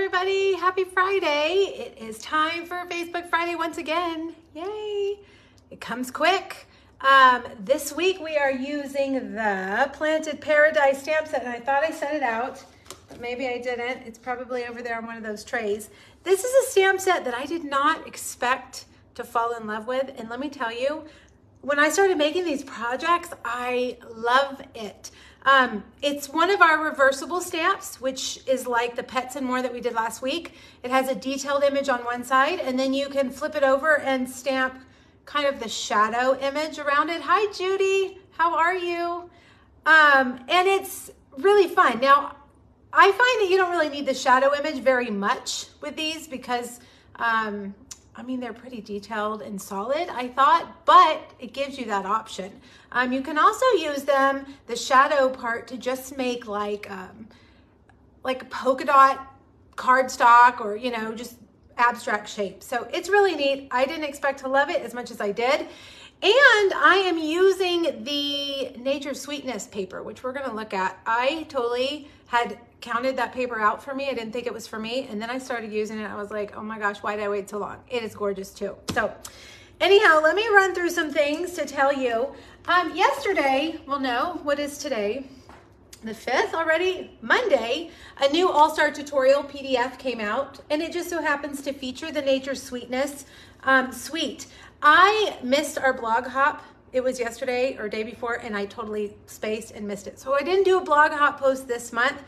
everybody. Happy Friday. It is time for Facebook Friday once again. Yay. It comes quick. This week we are using the Planted Paradise stamp set, and I thought I sent it out, but maybe I didn't. It's probably over there on one of those trays. This is a stamp set that I did not expect to fall in love with, and let me tell you, when I started making these projects, I love it. It's one of our reversible stamps, which is like the pets and more that we did last week. It has a detailed image on one side, and then you can flip it over and stamp kind of the shadow image around it. Hi, Judy, how are you? And it's really fun. Now, I find that you don't really need the shadow image very much with these because, I mean, they're pretty detailed and solid, I thought, but it gives you that option. You can also use them, the shadow part, to just make like polka dot cardstock or, you know, just abstract shape. So it's really neat. I didn't expect to love it as much as I did. And I am using the Nature Sweetness paper, which we're gonna look at. I totally had counted that paper out for me. I didn't think it was for me. And then I started using it. I was like, oh my gosh, why did I wait so long? It is gorgeous too. So anyhow, let me run through some things to tell you. Yesterday, well, no, what is today? The 5th already? Monday, a new All-Star Tutorial PDF came out, and it just so happens to feature the Nature Sweetness suite. I missed our blog hop. It was yesterday or day before, and I totally spaced and missed it. So I didn't do a blog hop post this month,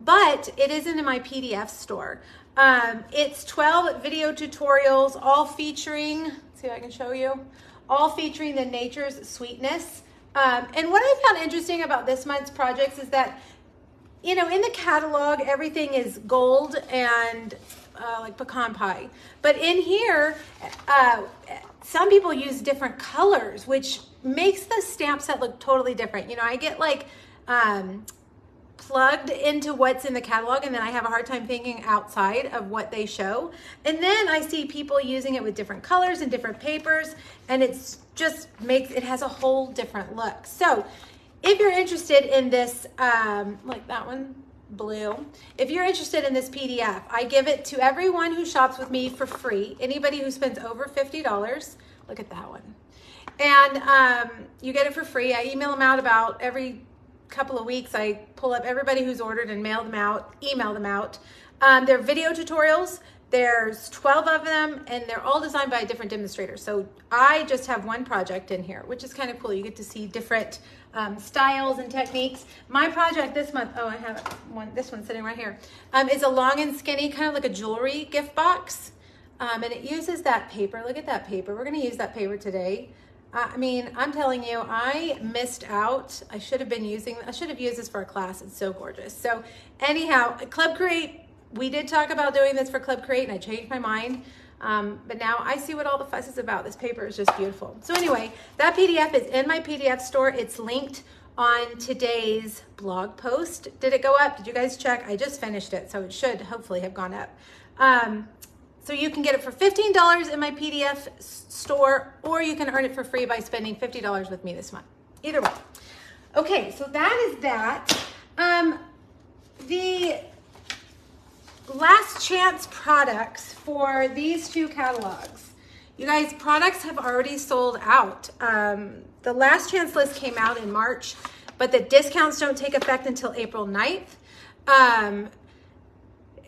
but it isn't in my PDF store. It's 12 video tutorials, all featuring, let's see if I can show you, all featuring the Nature's Sweetness. And what I found interesting about this month's projects is that, you know, in the catalog, everything is gold and like pecan pie. But in here, some people use different colors, which makes the stamp set look totally different. You know, I get like plugged into what's in the catalog, and then I have a hard time thinking outside of what they show. And then I see people using it with different colors and different papers, and it's just makes, it has a whole different look. So if you're interested in this, like that one, blue, if you're interested in this PDF, I give it to everyone who shops with me for free. Anybody who spends over $50, look at that one. And you get it for free. I email them out about every couple of weeks. I pull up everybody who's ordered and mail them out, email them out. They're video tutorials. There's 12 of them, and they're all designed by a different demonstrator. So I just have one project in here, which is kind of cool. You get to see different styles and techniques. My project this month, oh, I have one, this one sitting right here, is a long and skinny, kind of like a jewelry gift box. And it uses that paper. Look at that paper. We're going to use that paper today. I mean, I'm telling you, I missed out. I should have used this for a class. It's so gorgeous. So anyhow, Club Create, we did talk about doing this for Club Create, and I changed my mind, but now I see what all the fuss is about. This paper is just beautiful. So anyway, that PDF is in my PDF store. It's linked on today's blog post. Did it go up? Did you guys check? I just finished it, so it should hopefully have gone up. So you can get it for $15 in my PDF store, or you can earn it for free by spending $50 with me this month. Either way. Okay, so that is that. The last chance products for these two catalogs. You guys, products have already sold out. The last chance list came out in March, but the discounts don't take effect until April 9th.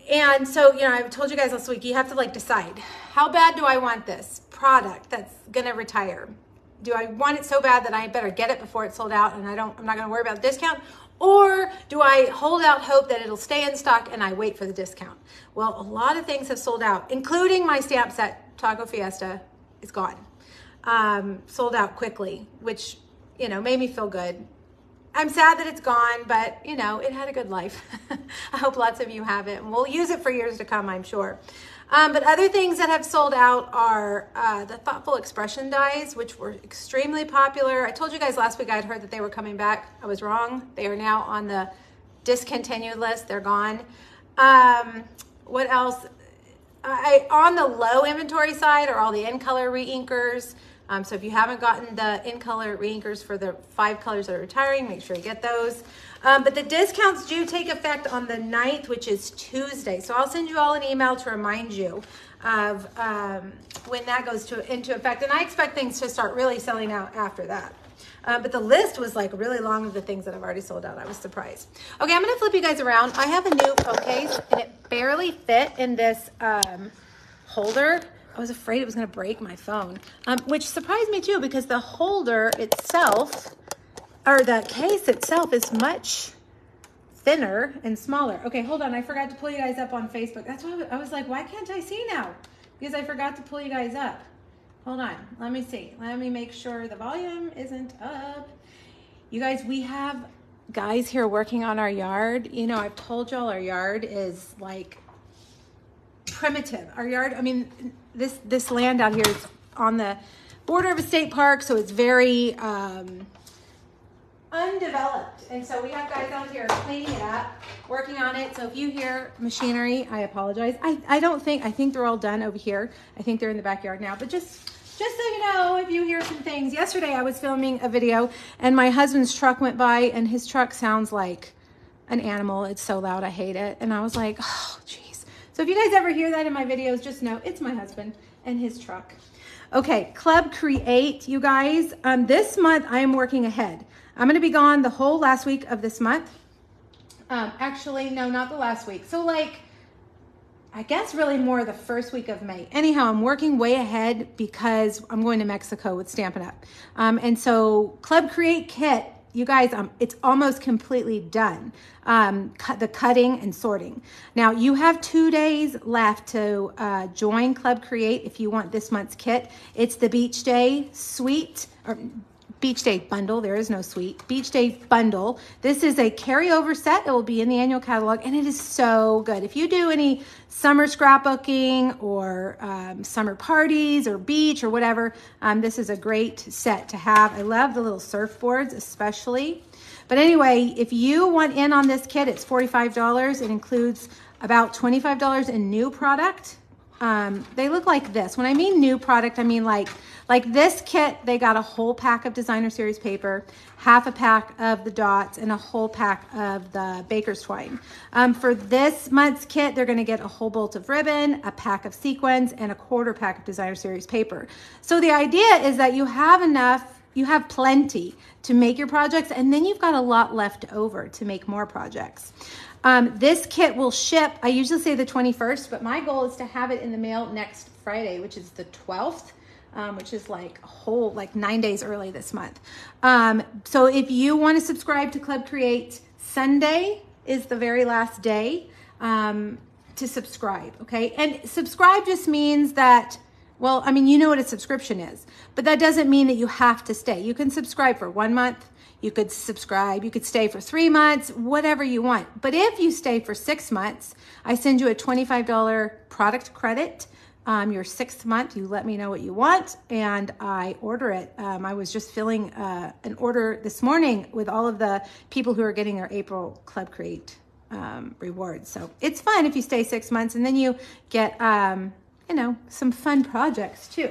And so, you know, I've told you guys last week, you have to like decide, how bad do I want this product that's gonna retire? Do I want it so bad that I better get it before it's sold out and I'm not gonna worry about the discount? Or do I hold out hope that it'll stay in stock and I wait for the discount? Well, a lot of things have sold out, including my stamp set, Taco Fiesta is gone. Sold out quickly, which, you know, made me feel good. I'm sad that it's gone, but, you know, it had a good life. I hope lots of you have it, and we'll use it for years to come, I'm sure. But other things that have sold out are the Thoughtful Expression dies, which were extremely popular. I told you guys last week I'd heard that they were coming back. I was wrong. They are now on the discontinued list. They're gone. What else? On the low inventory side are all the in color reinkers. So if you haven't gotten the in color reinkers for the 5 colors that are retiring, make sure you get those. But the discounts do take effect on the 9th, which is Tuesday. So I'll send you all an email to remind you of when that goes into effect. And I expect things to start really selling out after that. But the list was like really long of the things that I've already sold out. I was surprised. Okay, I'm going to flip you guys around. I have a new pokes, and it barely fit in this holder. I was afraid it was going to break my phone, which surprised me too, because the holder itself, or the case itself, is much thinner and smaller. Okay, hold on. I forgot to pull you guys up on Facebook. That's why I was like, why can't I see now? Because I forgot to pull you guys up. Hold on, let me see. Let me make sure the volume isn't up. You guys, we have guys here working on our yard. You know, I've told y'all our yard is like primitive. Our yard, I mean, this land out here is on the border of a state park, so it's very undeveloped. And so we have guys out here cleaning it up, working on it. So if you hear machinery, I apologize. I think they're all done over here. I think they're in the backyard now, but just so you know, if you hear some things. Yesterday I was filming a video and my husband's truck went by, and his truck sounds like an animal. It's so loud. I hate it. And I was like, oh, geez. So if you guys ever hear that in my videos, just know it's my husband and his truck. Okay, Club Create, you guys. This month I am working ahead. I'm going to be gone the whole last week of this month. Actually, no, not the last week. So like, I guess really more the first week of May. Anyhow, I'm working way ahead because I'm going to Mexico with Stampin' Up. And so Club Create Kit, you guys, it's almost completely done. The cutting and sorting. Now you have 2 days left to join Club Create if you want this month's kit. It's the Beach Day Suite, or Beach Day Bundle. There is no suite. Beach Day Bundle. This is a carryover set. It will be in the annual catalog, and it is so good. If you do any summer scrapbooking or summer parties or beach or whatever, this is a great set to have. I love the little surfboards especially. But anyway, if you want in on this kit, it's $45. It includes about $25 in new product. They look like this. When I mean new product, I mean like this kit, they got a whole pack of designer series paper, half a pack of the dots, and a whole pack of the baker's twine. For this month's kit, they're going to get a whole bolt of ribbon, a pack of sequins, and a quarter pack of designer series paper. So the idea is that you have enough, you have plenty to make your projects, and then you've got a lot left over to make more projects. This kit will ship, I usually say the 21st, but my goal is to have it in the mail next Friday, which is the 12th, which is like a whole, like 9 days early this month. So if you want to subscribe to Club Create, Sunday is the very last day to subscribe, okay? And subscribe just means that, well, I mean, you know what a subscription is, but that doesn't mean that you have to stay. You can subscribe for 1 month. You could subscribe, you could stay for 3 months, whatever you want. But if you stay for 6 months, I send you a $25 product credit. Your 6th month, you let me know what you want and I order it. I was just filling an order this morning with all of the people who are getting their April Club Create rewards. So it's fun if you stay 6 months, and then you get, you know, some fun projects too.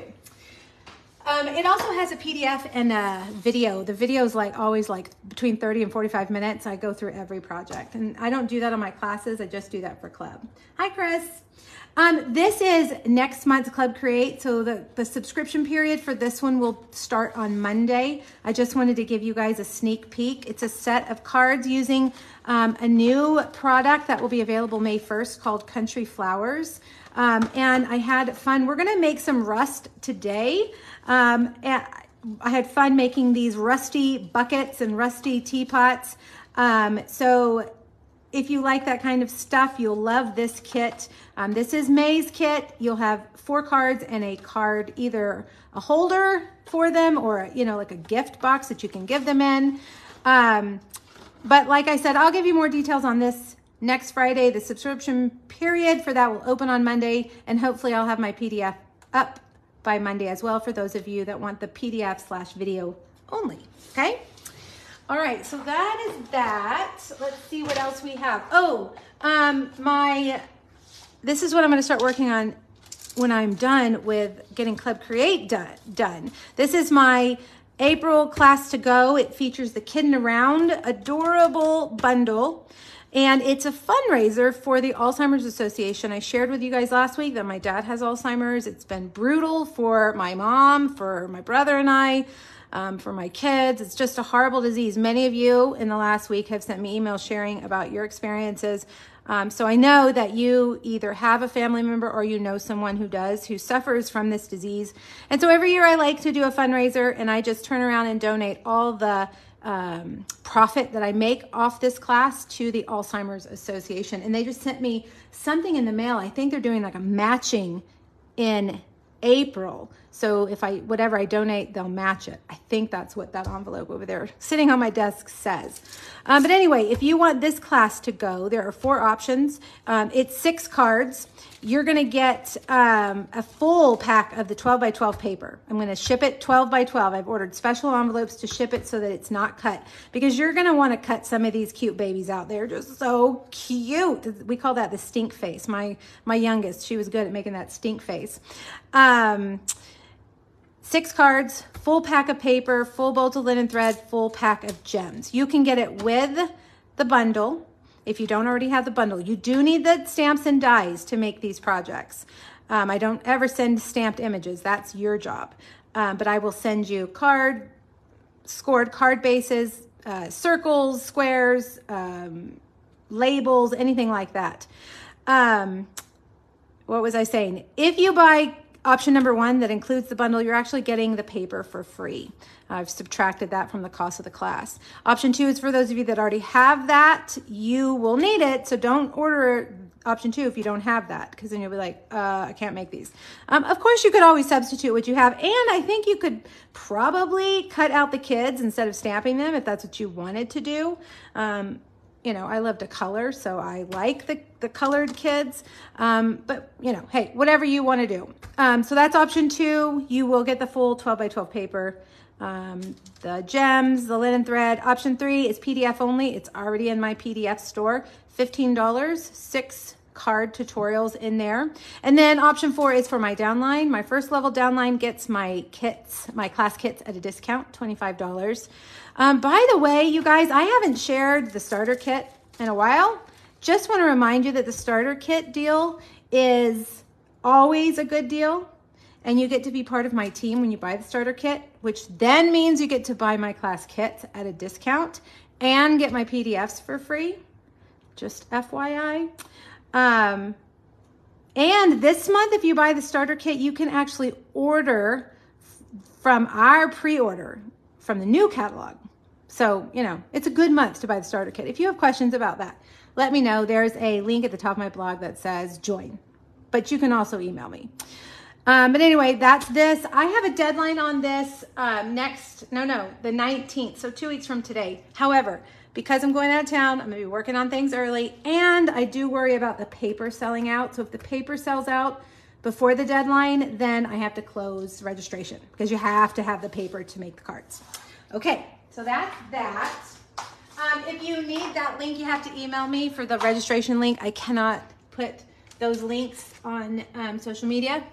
It also has a PDF and a video. The video is like always like between 30 and 45 minutes. I go through every project, and I don't do that on my classes. I just do that for club. Hi, Chris. This is next month's Club Create. So the subscription period for this one will start on Monday. I just wanted to give you guys a sneak peek. It's a set of cards using a new product that will be available May 1st called Country Flowers. And I had fun. We're going to make some rust today. And I had fun making these rusty buckets and rusty teapots. So if you like that kind of stuff, you'll love this kit. This is May's kit. You'll have 4 cards and a card, either a holder for them or, you know, like a gift box that you can give them in. But like I said, I'll give you more details on this next Friday. The subscription period for that will open on Monday, and hopefully I'll have my PDF up by Monday as well for those of you that want the PDF/video only, okay? All right, so that is that. Let's see what else we have. Oh, this is what I'm gonna start working on when I'm done with getting Club Create done. This is my April class to go. It features the Kiddin' Around adorable bundle, and it's a fundraiser for the Alzheimer's Association. I shared with you guys last week that my dad has Alzheimer's. It's been brutal for my mom, for my brother and I, for my kids. It's just a horrible disease. Many of you in the last week have sent me emails sharing about your experiences. So I know that you either have a family member or you know someone who does, who suffers from this disease. And so every year I like to do a fundraiser, and I just turn around and donate all the profit that I make off this class to the Alzheimer's Association. And they just sent me something in the mail. I think they're doing like a matching in April. So if I, whatever I donate, they'll match it. I think that's what that envelope over there sitting on my desk says. But anyway, if you want this class to go, there are 4 options. It's 6 cards. You're going to get a full pack of the 12 by 12 paper. I'm going to ship it 12 by 12. I've ordered special envelopes to ship it so that it's not cut, because you're going to want to cut some of these cute babies out. They're just so cute. We call that the stink face. My youngest, she was good at making that stink face. 6 cards, full pack of paper, full bolt of linen thread, full pack of gems. You can get it with the bundle if you don't already have the bundle. You do need the stamps and dies to make these projects. I don't ever send stamped images. That's your job. But I will send you scored card bases, circles, squares, labels, anything like that. What was I saying? If you buy option number 1 that includes the bundle, you're actually getting the paper for free. I've subtracted that from the cost of the class. Option 2 is for those of you that already have that. You will need it, so don't order option 2 if you don't have that, because then you'll be like, I can't make these. Of course, you could always substitute what you have, and I think you could probably cut out the kids instead of stamping them if that's what you wanted to do. You know, I love to color, so I like the colored kids. But, you know, hey, whatever you want to do. So that's option 2. You will get the full 12 by 12 paper, the gems, the linen thread. Option 3 is PDF only. It's already in my PDF store. $15, 6 card tutorials in there. And then option 4 is for my downline. My first level downline gets my kits, my class kits at a discount, $25. By the way, you guys, I haven't shared the starter kit in a while. Just want to remind you that the starter kit deal is always a good deal, and you get to be part of my team when you buy the starter kit, which then means you get to buy my class kits at a discount and get my PDFs for free. Just FYI. And this month, if you buy the starter kit, you can actually order from our pre-order from the new catalog. So, you know, it's a good month to buy the starter kit. If you have questions about that, let me know. There's a link at the top of my blog that says join, but you can also email me. But anyway, that's this. I have a deadline on this the 19th. So 2 weeks from today. However, because I'm going out of town, I'm gonna be working on things early, and I do worry about the paper selling out. So if the paper sells out before the deadline, then I have to close registration, because you have to have the paper to make the cards. Okay, so that's that. If you need that link, you have to email me for the registration link. I cannot put those links on social media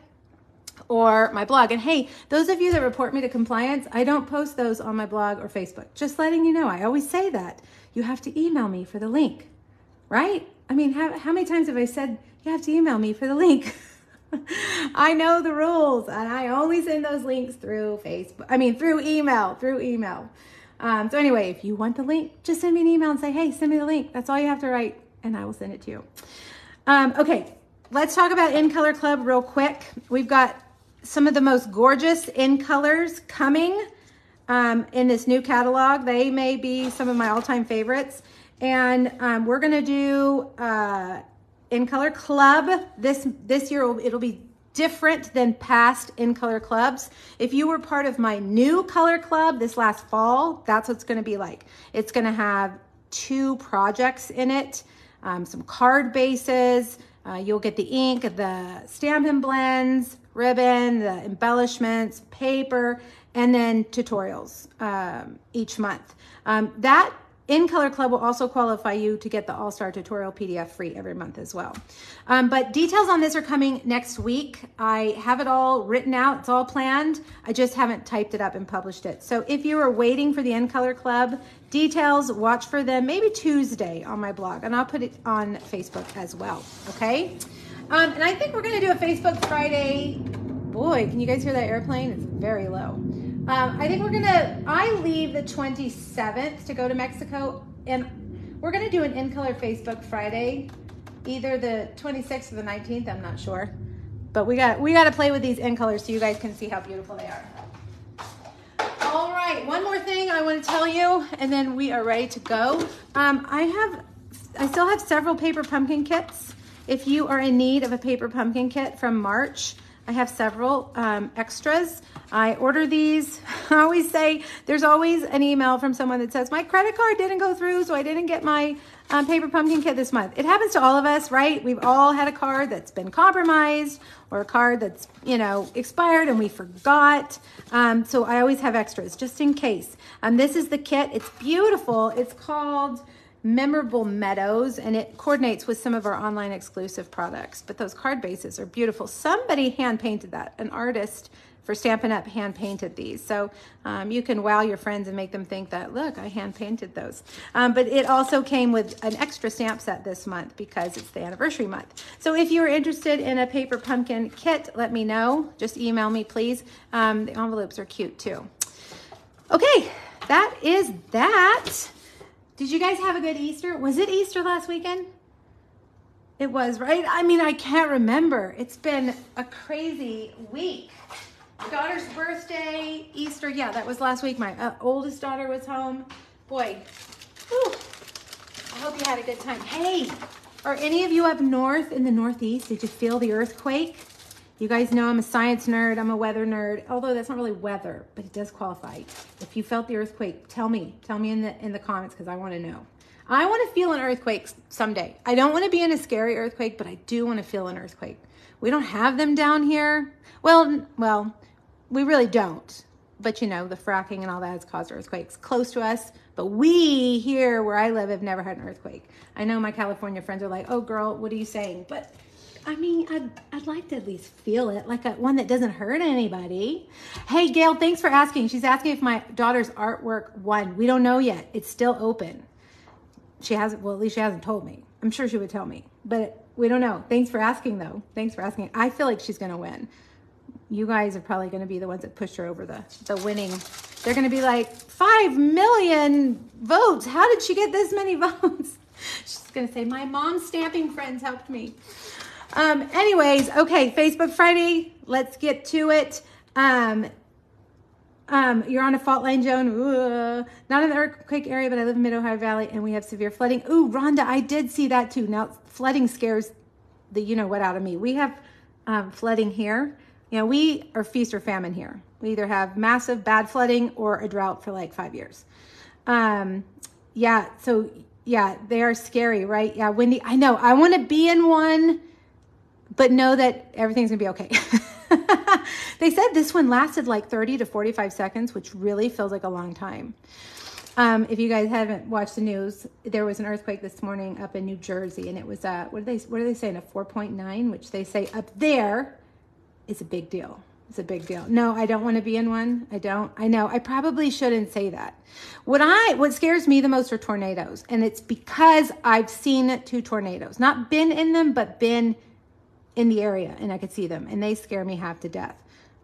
or my blog. And hey, those of you that report me to compliance, I don't post those on my blog or Facebook. Just letting you know, I always say that. You have to email me for the link, right? I mean, how many times have I said, you have to email me for the link? I know the rules, and I only send those links through Facebook. I mean, through email. So anyway, if you want the link, just send me an email and say, hey, send me the link. That's all you have to write, and I will send it to you. Okay, let's talk about In Color Club real quick. We've got some of the most gorgeous in colors coming in this new catalog. They may be some of my all-time favorites. And we're gonna do In Color Club. This year, it'll be different than past In Color Clubs. If you were part of my new color club this last fall, that's what it's gonna be like. It's gonna have 2 projects in it, some card bases. You'll get the ink, the Stampin' blends, ribbon, the embellishments, paper, and then tutorials each month. That In Color Club will also qualify you to get the All-Star Tutorial PDF free every month as well. But details on this are coming next week. I have it all written out. It's all planned. I just haven't typed it up and published it. So if you are waiting for the In Color Club details, watch for them maybe Tuesday on my blog, and I'll put it on Facebook as well, okay? And I think we're going to do a Facebook Friday. Boy, can you guys hear that airplane? It's very low. I think we're gonna, I leave the 27th to go to Mexico, and we're gonna do an In Color Facebook Friday, either the 26th or the 19th, I'm not sure. But we got to play with these in colors so you guys can see how beautiful they are. All right, one more thing I want to tell you, and then we are ready to go. I still have several Paper Pumpkin kits. If you are in need of a Paper Pumpkin kit from March, I have several extras. I order these. I always say there's always an email from someone that says, my credit card didn't go through, so I didn't get my Paper Pumpkin kit this month. It happens to all of us, right? We've all had a card that's been compromised or a card that's, you know, expired and we forgot. So I always have extras just in case. This is the kit. It's beautiful. It's called Memorable Meadows, and it coordinates with some of our online exclusive products, but those card bases are beautiful. Somebody hand painted that. An artist for Stampin' Up hand painted these, so you can wow your friends and make them think that, look, I hand painted those. But it also came with an extra stamp set this month because it's the anniversary month. So if you're interested in a Paper Pumpkin kit, let me know. Just email me, please. The envelopes are cute too. Okay, that is that. Did you guys have a good Easter? Was it Easter last weekend? It was, right? I mean, I can't remember. It's been a crazy week. Daughter's birthday, Easter. Yeah, that was last week. My oldest daughter was home. Boy, whew, I hope you had a good time. Hey, are any of you up north in the Northeast? Did you feel the earthquake? You guys know I'm a science nerd. I'm a weather nerd, although that's not really weather, but it does qualify. If you felt the earthquake, tell me in the comments, because I want to know. I want to feel an earthquake someday. I don't want to be in a scary earthquake, but I do want to feel an earthquake. We don't have them down here. Well, we really don't. But you know, the fracking and all that has caused earthquakes close to us. But we here where I live have never had an earthquake. I know my California friends are like, oh girl, what are you saying? But I mean, I'd like to at least feel it, like one that doesn't hurt anybody. Hey, Gail, thanks for asking. She's asking if my daughter's artwork won. We don't know yet. It's still open. She hasn't, well, at least she hasn't told me. I'm sure she would tell me, but we don't know. Thanks for asking, though. Thanks for asking. I feel like she's going to win. You guys are probably going to be the ones that push her over the winning. They're going to be like, 5 million votes. How did she get this many votes? She's going to say, my mom's stamping friends helped me. Anyways, okay, Facebook Friday, let's get to it. You're on a fault line, Joan. Ooh, not in the earthquake area, but I live in Mid-Ohio Valley and we have severe flooding. Ooh, Rhonda, I did see that too. Now, flooding scares the you-know-what out of me. We have flooding here. You know, we are feast or famine here. We either have massive bad flooding or a drought for like 5 years. Yeah, they are scary, right? Yeah, Wendy, I know. I want to be in one, but know that everything's going to be okay. They said this one lasted like 30 to 45 seconds, which really feels like a long time. If you guys haven't watched the news, there was an earthquake this morning up in New Jersey, and it was, what are they saying, a 4.9, which they say up there is a big deal. It's a big deal. No, I don't want to be in one. I don't. I know. I probably shouldn't say that. What scares me the most are tornadoes. And it's because I've seen 2 tornadoes. Not been in them, but been in the area. And I could see them. And they scare me half to death.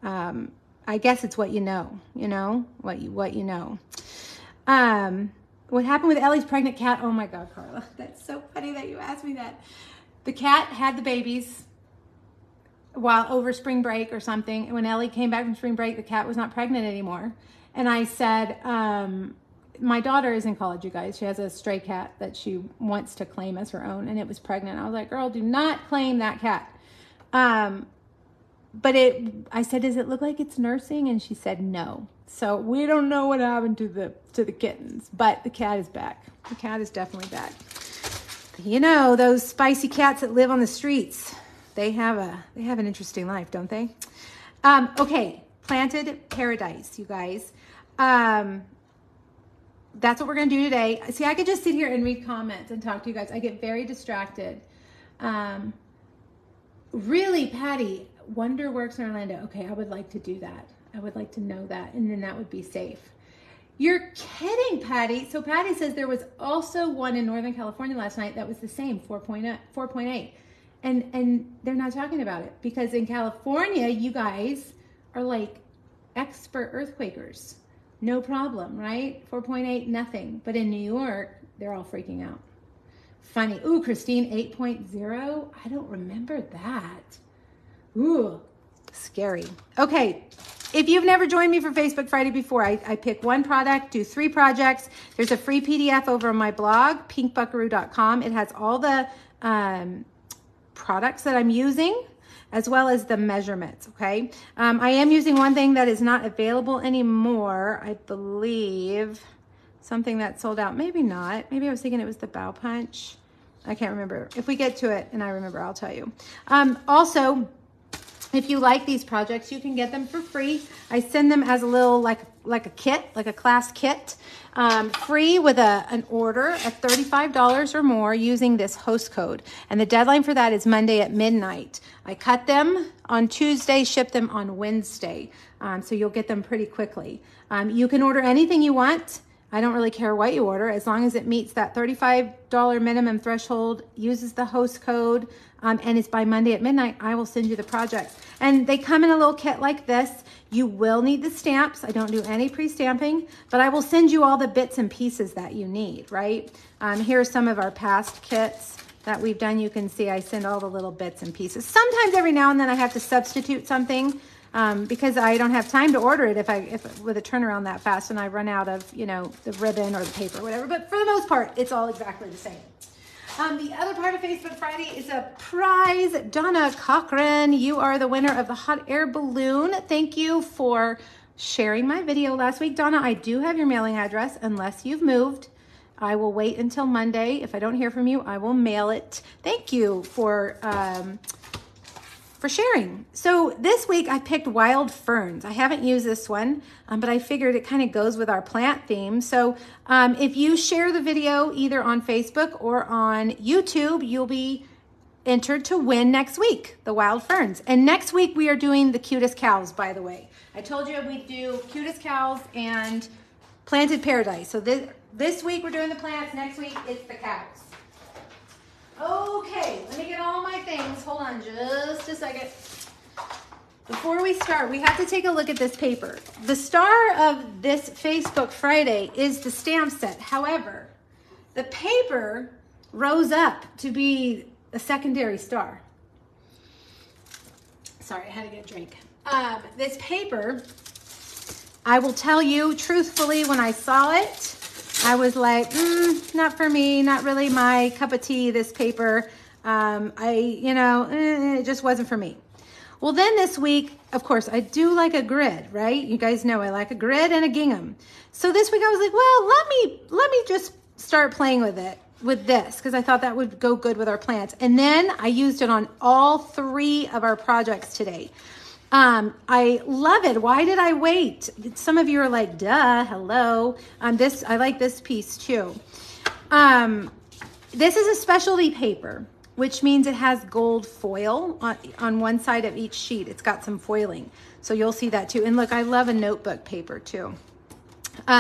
I guess it's what you know. What happened with Ellie's pregnant cat? Oh my God, Carla. That's so funny that you asked me that. The cat had the babies while over spring break or something. And when Ellie came back from spring break, the cat was not pregnant anymore. And I said, my daughter is in college, you guys. She has a stray cat that she wants to claim as her own. And it was pregnant. I was like, girl, do not claim that cat. I said, does it look like it's nursing? And she said, no. So we don't know what happened to the kittens, but the cat is back. The cat is definitely back. You know, those spicy cats that live on the streets. They have an interesting life, don't they? Okay, Planted Paradise, you guys. that's what we're gonna do today. See, I could just sit here and read comments and talk to you guys. I get very distracted. Really, Patty, Wonder Works in Orlando. Okay, I would like to do that. I would like to know that, and then that would be safe. You're kidding, Patty. So Patty says there was also one in Northern California last night that was the same, 4.8. And they're not talking about it because in California, you guys are like expert earthquakers. No problem, right? 4.8, nothing. But in New York, they're all freaking out. Funny. Ooh, Christine, 8.0. I don't remember that. Ooh, scary. Okay. If you've never joined me for Facebook Friday before, I pick one product, do three projects. There's a free PDF over on my blog, pinkbuckaroo.com. It has all the products that I'm using, as well as the measurements, okay? I am using one thing that is not available anymore, I believe. Something that sold out, maybe not. Maybe I was thinking it was the bow punch. I can't remember. If we get to it and I remember, I'll tell you. Also, if you like these projects, you can get them for free. I send them as a little, like a kit, like a class kit, free with an order at $35 or more using this host code. And the deadline for that is Monday at midnight. I cut them on Tuesday, ship them on Wednesday. So you'll get them pretty quickly. You can order anything you want. I don't really care what you order, as long as it meets that $35 minimum threshold, uses the host code, and it's by Monday at midnight, I will send you the projects. And they come in a little kit like this. You will need the stamps. I don't do any pre-stamping, but I will send you all the bits and pieces that you need, right? Here are some of our past kits that we've done. You can see I send all the little bits and pieces. Sometimes every now and then I have to substitute something, because I don't have time to order it if with a turnaround that fast and I run out of, you know, the ribbon or the paper or whatever. But for the most part, it's all exactly the same. The other part of Facebook Friday is a prize. Donna Cochran, you are the winner of the hot air balloon. Thank you for sharing my video last week. Donna, I do have your mailing address unless you've moved. I will wait until Monday. If I don't hear from you, I will mail it. Thank you for sharing. So this week I picked wild ferns. I haven't used this one, but I figured it kind of goes with our plant theme. So if you share the video either on Facebook or on YouTube, you'll be entered to win next week, the wild ferns. And next week we are doing the cutest cows, by the way. I told you we'd do cutest cows and Planted Paradise. So this week we're doing the plants, next week it's the cows. Okay, let me get all my things. Hold on just a second. Before we start, we have to take a look at this paper. The star of this Facebook Friday is the stamp set. However, the paper rose up to be a secondary star. Sorry, I had to get a drink. This paper, I will tell you truthfully, when I saw it, I was like, not for me, not really my cup of tea, this paper. It just wasn't for me. Well, then this week, of course, I do like a grid, right? You guys know I like a grid and a gingham. So this week I was like, well, let me just start playing with it, with this, because I thought that would go good with our plants. And then I used it on all three of our projects today. I love it. Why did I wait? Some of you are like, duh, hello. I like this piece too. This is a specialty paper, which means it has gold foil on one side of each sheet. It's got some foiling. So you'll see that too. And look, I love a notebook paper too.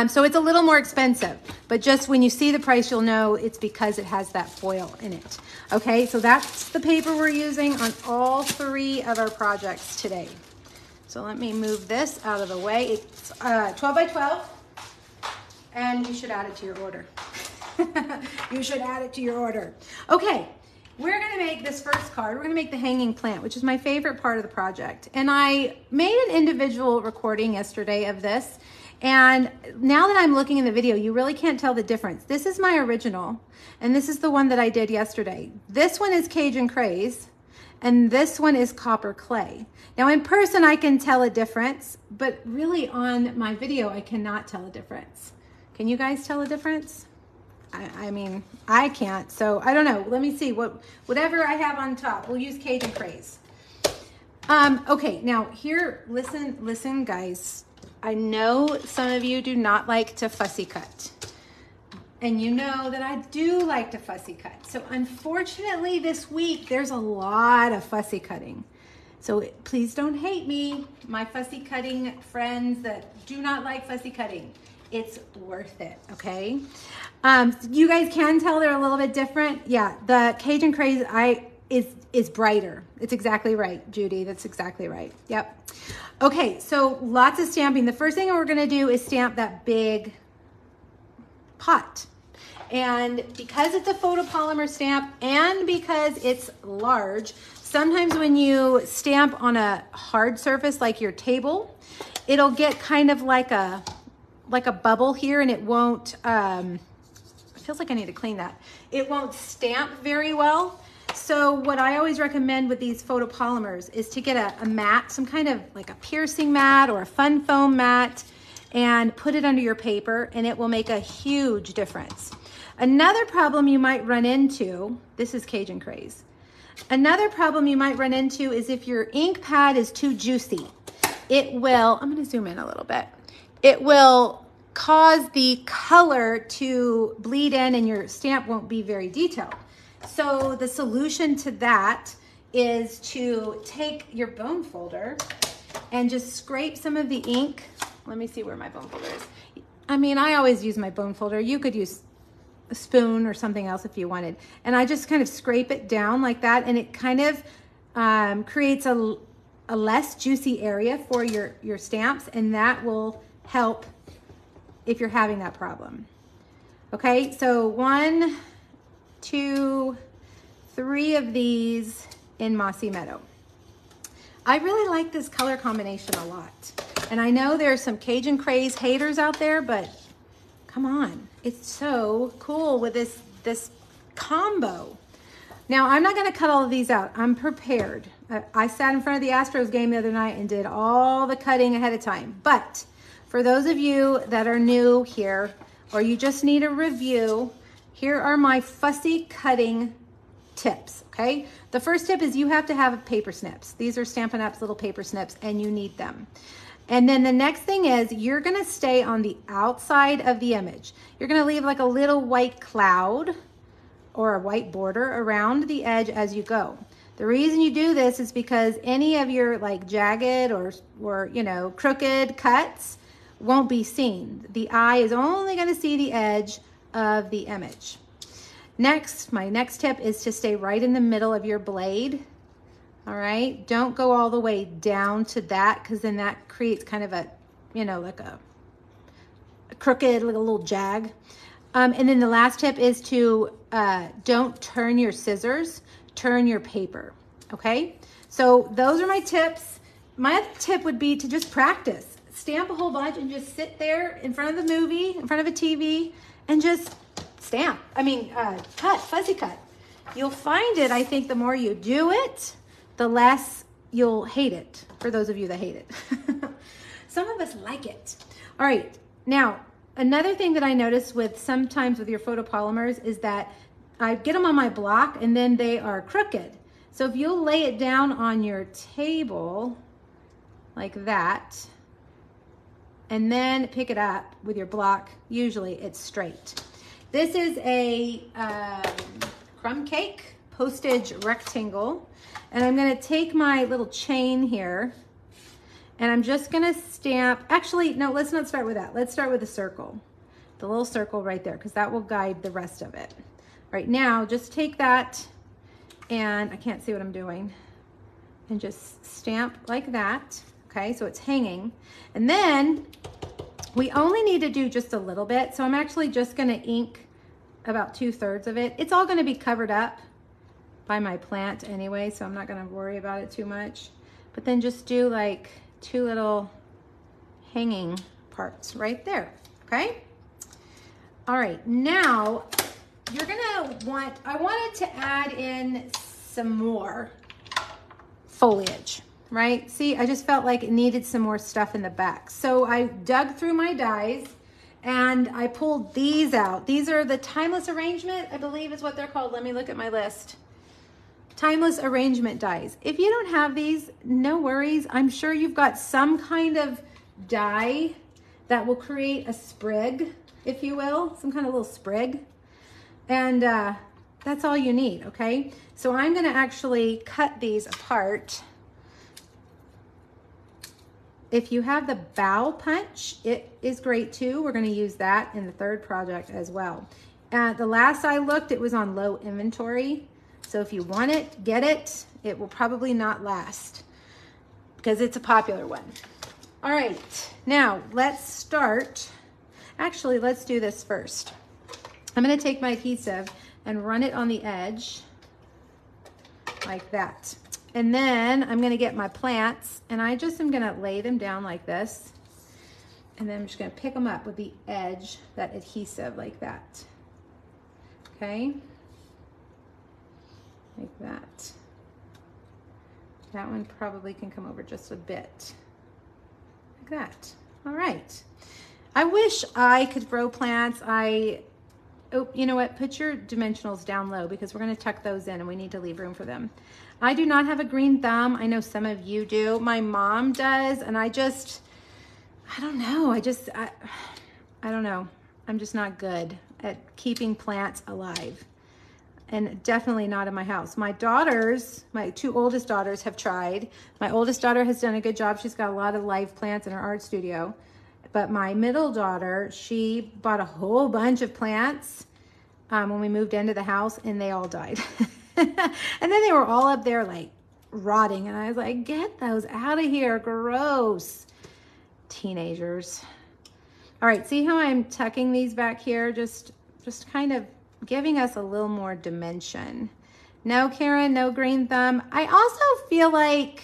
So it's a little more expensive, but just when you see the price, you'll know it's because it has that foil in it. Okay, so that's the paper we're using on all three of our projects today. So let me move this out of the way. It's 12 by 12, and you should add it to your order. You should add it to your order. Okay, we're gonna make this first card. We're gonna make the hanging plant, which is my favorite part of the project. And I made an individual recording yesterday of this. And now that I'm looking in the video, you really can't tell the difference. This is my original, and this is the one that I did yesterday. This one is Cajun Craze, and this one is Copper Clay. Now in person, I can tell a difference, but really on my video, I cannot tell a difference. Can you guys tell a difference? I mean, I can't, so I don't know. Let me see, whatever I have on top, we'll use Cajun Craze. Okay, now here, listen guys. I know some of you do not like to fussy cut. And you know that I do like to fussy cut. So unfortunately this week, there's a lot of fussy cutting. So please don't hate me, my fussy cutting friends that do not like fussy cutting. It's worth it, okay? You guys can tell they're a little bit different. Yeah, the Cajun Craze is brighter. It's exactly right, Judy. That's exactly right. Yep. Okay, so lots of stamping. The first thing we're gonna do is stamp that big pot. And because it's a photopolymer stamp and because it's large, sometimes when you stamp on a hard surface like your table, it'll get kind of like a bubble here, and it won't, it feels like I need to clean that. It won't stamp very well. So what I always recommend with these photopolymers is to get a mat, some kind of like a piercing mat or a fun foam mat, and put it under your paper, and it will make a huge difference. Another problem you might run into, this is Cajun Craze. Another problem you might run into is if your ink pad is too juicy. It will, I'm gonna zoom in a little bit. It will cause the color to bleed in and your stamp won't be very detailed. So the solution to that is to take your bone folder and just scrape some of the ink. Let me see where my bone folder is. I mean, I always use my bone folder. You could use a spoon or something else if you wanted. And I just kind of scrape it down like that, and it kind of creates a less juicy area for your stamps, and that will help if you're having that problem. Okay, so 1, 2, 3 of these in Mossy Meadow. I really like this color combination a lot. And I know there's some Cajun Craze haters out there, but come on, it's so cool with this combo. Now, I'm not gonna cut all of these out. I'm prepared. I sat in front of the Astros game the other night and did all the cutting ahead of time. But for those of you that are new here, or you just need a review, here are my fussy cutting tips, okay? The first tip is you have to have paper snips. These are Stampin' Up's little paper snips, and you need them. And then the next thing is you're gonna stay on the outside of the image. You're gonna leave like a little white cloud or a white border around the edge as you go. The reason you do this is because any of your like jagged or you know, crooked cuts won't be seen. The eye is only gonna see the edge of the image. Next, my next tip is to stay right in the middle of your blade. All right, don't go all the way down to that, because then that creates kind of a, you know, like a crooked, like a little jag. And then the last tip is to don't turn your scissors, turn your paper, okay? So those are my tips. My other tip would be to just practice. Stamp a whole bunch and just sit there in front of the movie, in front of a TV, and just stamp. I mean, cut, fussy cut. You'll find it, I think, the more you do it, the less you'll hate it, for those of you that hate it. Some of us like it. All right, now, another thing that I notice sometimes with your photopolymers is that I get them on my block and then they are crooked. So if you'll lay it down on your table like that, and then pick it up with your block, usually it's straight. This is a crumb cake postage rectangle. And I'm gonna take my little chain here and I'm just gonna stamp, actually, no, let's not start with that. Let's start with a circle, the little circle right there, because that will guide the rest of it. Right now, just take that, and I can't see what I'm doing, and just stamp like that, okay? So it's hanging. And then we only need to do just a little bit. So I'm actually just gonna ink about 2/3 of it. It's all gonna be covered up by my plant anyway, so I'm not gonna worry about it too much. But then just do like 2 little hanging parts right there, okay? All right, now you're gonna want, I wanted to add in some more foliage, right? See, I just felt like it needed some more stuff in the back. So I dug through my dies and I pulled these out. These are the Timeless Arrangement, I believe is what they're called. Let me look at my list. Timeless Arrangement dies. If you don't have these, no worries. I'm sure you've got some kind of die that will create a sprig if you will, some kind of little sprig. And that's all you need, okay? So I'm gonna actually cut these apart. If you have the bow punch, it is great too. We're gonna use that in the third project as well. The last I looked, it was on low inventory. So if you want it, get it. It will probably not last because it's a popular one. All right, now let's start. Actually, let's do this first. I'm gonna take my adhesive and run it on the edge like that. And then I'm gonna get my plants and I just am gonna lay them down like this. And then I'm just gonna pick them up with the edge, that adhesive like that. Okay, like that. That one probably can come over just a bit, like that. All right. I wish I could grow plants. Oh, you know what? Put your dimensionals down low because we're going to tuck those in and we need to leave room for them. I do not have a green thumb. I know some of you do. My mom does. And I don't know. I don't know. I'm just not good at keeping plants alive. And definitely not in my house. My daughters, my two oldest daughters have tried. My oldest daughter has done a good job. She's got a lot of live plants in her art studio. But my middle daughter, she bought a whole bunch of plants when we moved into the house and they all died. And then they were all up there like rotting. And I was like, get those out of here, gross. Teenagers. All right, see how I'm tucking these back here? Just kind of giving us a little more dimension. No, Karen, no green thumb. I also feel like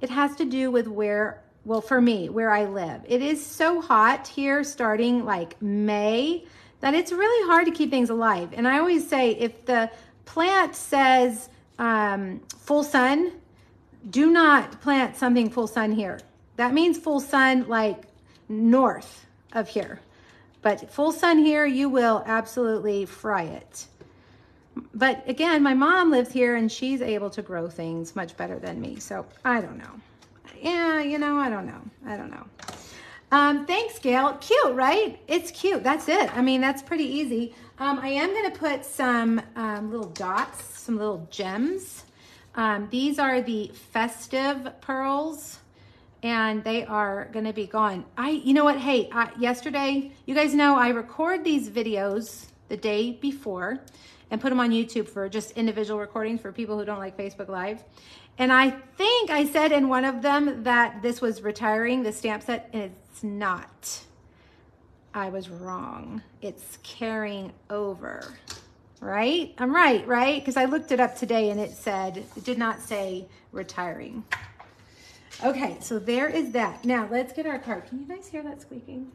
it has to do with where, well, for me, where I live. It is so hot here starting like May that it's really hard to keep things alive. And I always say if the plant says full sun, do not plant something full sun here. That means full sun like north of here. But full sun here, you will absolutely fry it. But again, my mom lives here and she's able to grow things much better than me. So I don't know. Yeah, you know, I don't know. I don't know. Thanks, Gail. Cute, right? It's cute. That's it. I mean, that's pretty easy. I am going to put some little dots, some little gems. These are the festive pearls. And they are going to be gone. You know what? Hey, yesterday, you guys know I record these videos the day before and put them on YouTube for just individual recordings for people who don't like Facebook Live. And I think I said in one of them that this was retiring the stamp set, and it's not. I was wrong. It's carrying over, right? I'm right, right? Because I looked it up today and it did not say retiring. Okay, so there is that. Now let's get our card. Can you guys hear that squeaking?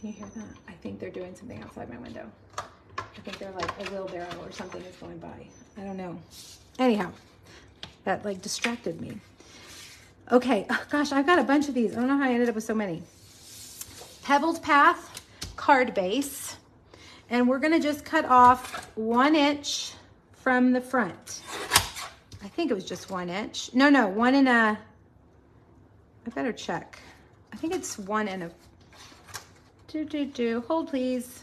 Can you hear that? I think they're doing something outside my window. I think they're like a wheelbarrow or something is going by. I don't know. Anyhow, that like distracted me. Okay, oh, gosh, I've got a bunch of these. I don't know how I ended up with so many. Pebbled Path card base. And we're gonna just cut off 1 inch from the front. I think it was just 1 inch. No, 1 and a, I better check. I think it's 1 and a, hold please.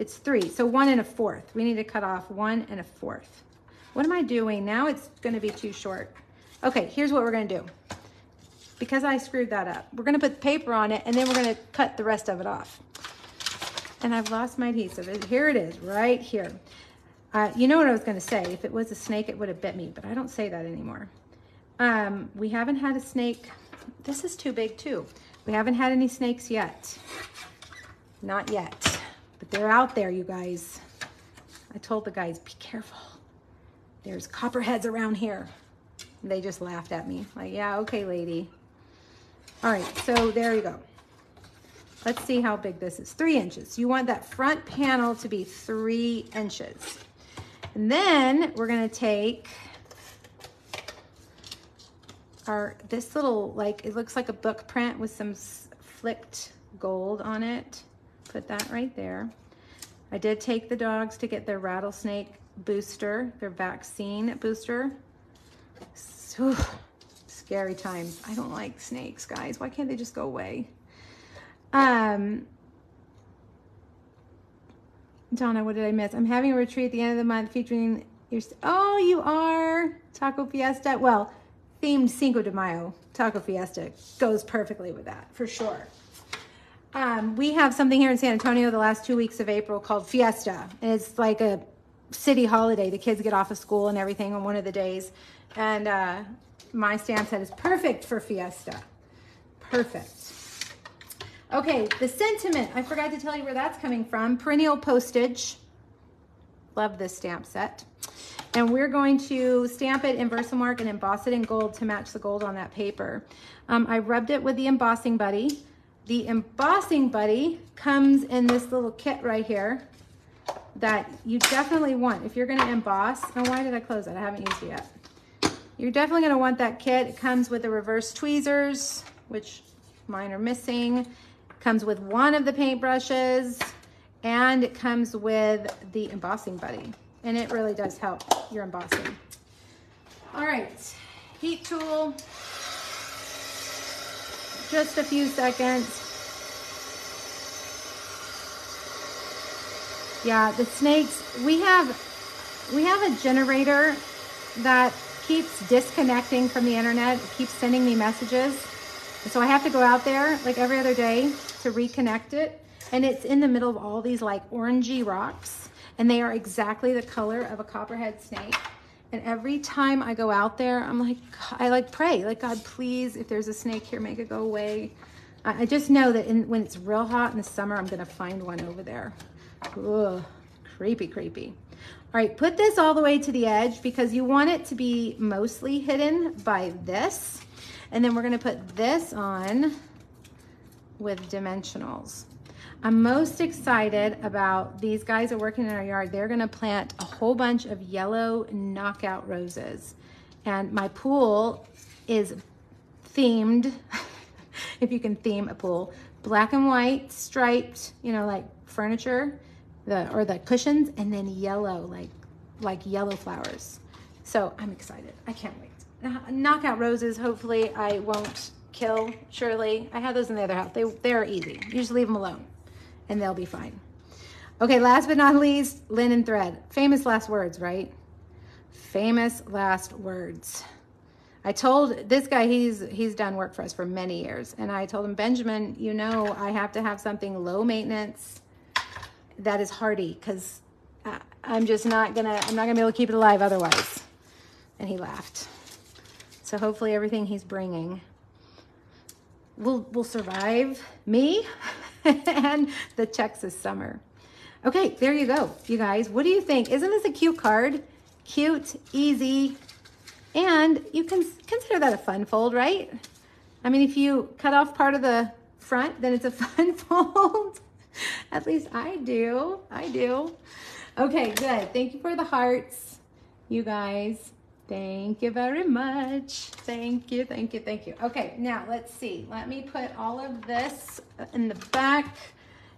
It's 3, so 1 and a fourth. We need to cut off 1 and a fourth. What am I doing? Now it's gonna be too short. Okay, here's what we're gonna do. Because I screwed that up. We're gonna put paper on it and then we're gonna cut the rest of it off. And I've lost my adhesive. Here it is, right here. You know what I was going to say? If it was a snake, it would have bit me, but I don't say that anymore. We haven't had a snake. This is too big too. We haven't had any snakes yet. Not yet, but they're out there, you guys. I told the guys, be careful. There's copperheads around here. And they just laughed at me like, yeah, okay, lady. All right, so there you go. Let's see how big this is. 3 inches. You want that front panel to be 3 inches. And then we're gonna take this little, like, it looks like a book print with some flicked gold on it. Put that right there. I did take the dogs to get their rattlesnake booster, their vaccine booster. Scary times. I don't like snakes, guys. Why can't they just go away? Donna, what did I miss? I'm having a retreat at the end of the month featuring your... Oh, you are! Taco Fiesta. Well, themed Cinco de Mayo. Taco Fiesta goes perfectly with that, for sure. We have something here in San Antonio the last 2 weeks of April called Fiesta. And it's like a city holiday. The kids get off of school and everything on one of the days. And my stamp set is perfect for Fiesta. Perfect. Okay, the sentiment. I forgot to tell you where that's coming from. Perennial Postage. Love this stamp set. And we're going to stamp it in VersaMark and emboss it in gold to match the gold on that paper. I rubbed it with the embossing buddy. The embossing buddy comes in this little kit right here that you definitely want. If you're gonna emboss, oh, why did I close it? I haven't used it yet. You're definitely gonna want that kit. It comes with the reverse tweezers, which mine are missing. Comes with one of the paintbrushes, and it comes with the embossing buddy, and it really does help your embossing. All right, heat tool, just a few seconds. Yeah, the snakes, we have a generator that keeps disconnecting from the internet. It keeps sending me messages. So I have to go out there like every other day to reconnect it. And it's in the middle of all these like orangey rocks, and they are exactly the color of a copperhead snake. And every time I go out there, I'm like, I like pray, like, God, please, if there's a snake here, make it go away. I just know that when it's real hot in the summer, I'm gonna find one over there. Ugh, creepy, creepy. All right, put this all the way to the edge because you want it to be mostly hidden by this. And then we're gonna put this on with dimensionals. I'm most excited about these guys are working in our yard. They're gonna plant a whole bunch of yellow knockout roses. And my pool is themed, if you can theme a pool, black and white, striped, you know, like furniture, or the cushions, and then yellow, like yellow flowers. So I'm excited, I can't wait. Knockout roses, hopefully I won't kill, surely. I had those in the other house. They're easy. You just leave them alone and they'll be fine. Okay, last but not least, linen thread. Famous last words, right? Famous last words. I told this guy, he's done work for us for many years, and I told him, Benjamin, you know, I have to have something low maintenance that is hardy, because I'm not gonna be able to keep it alive otherwise. And he laughed. So hopefully everything he's bringing will survive me and the checks this summer. Okay, there you go, you guys. What do you think? Isn't this a cute card? Cute, easy, and you can consider that a fun fold, right? I mean, if you cut off part of the front, then it's a fun fold. At least I do. Okay, good. Thank you for the hearts, you guys. Thank you very much. Thank you, thank you, thank you. Okay, now let's see. Let me put all of this in the back,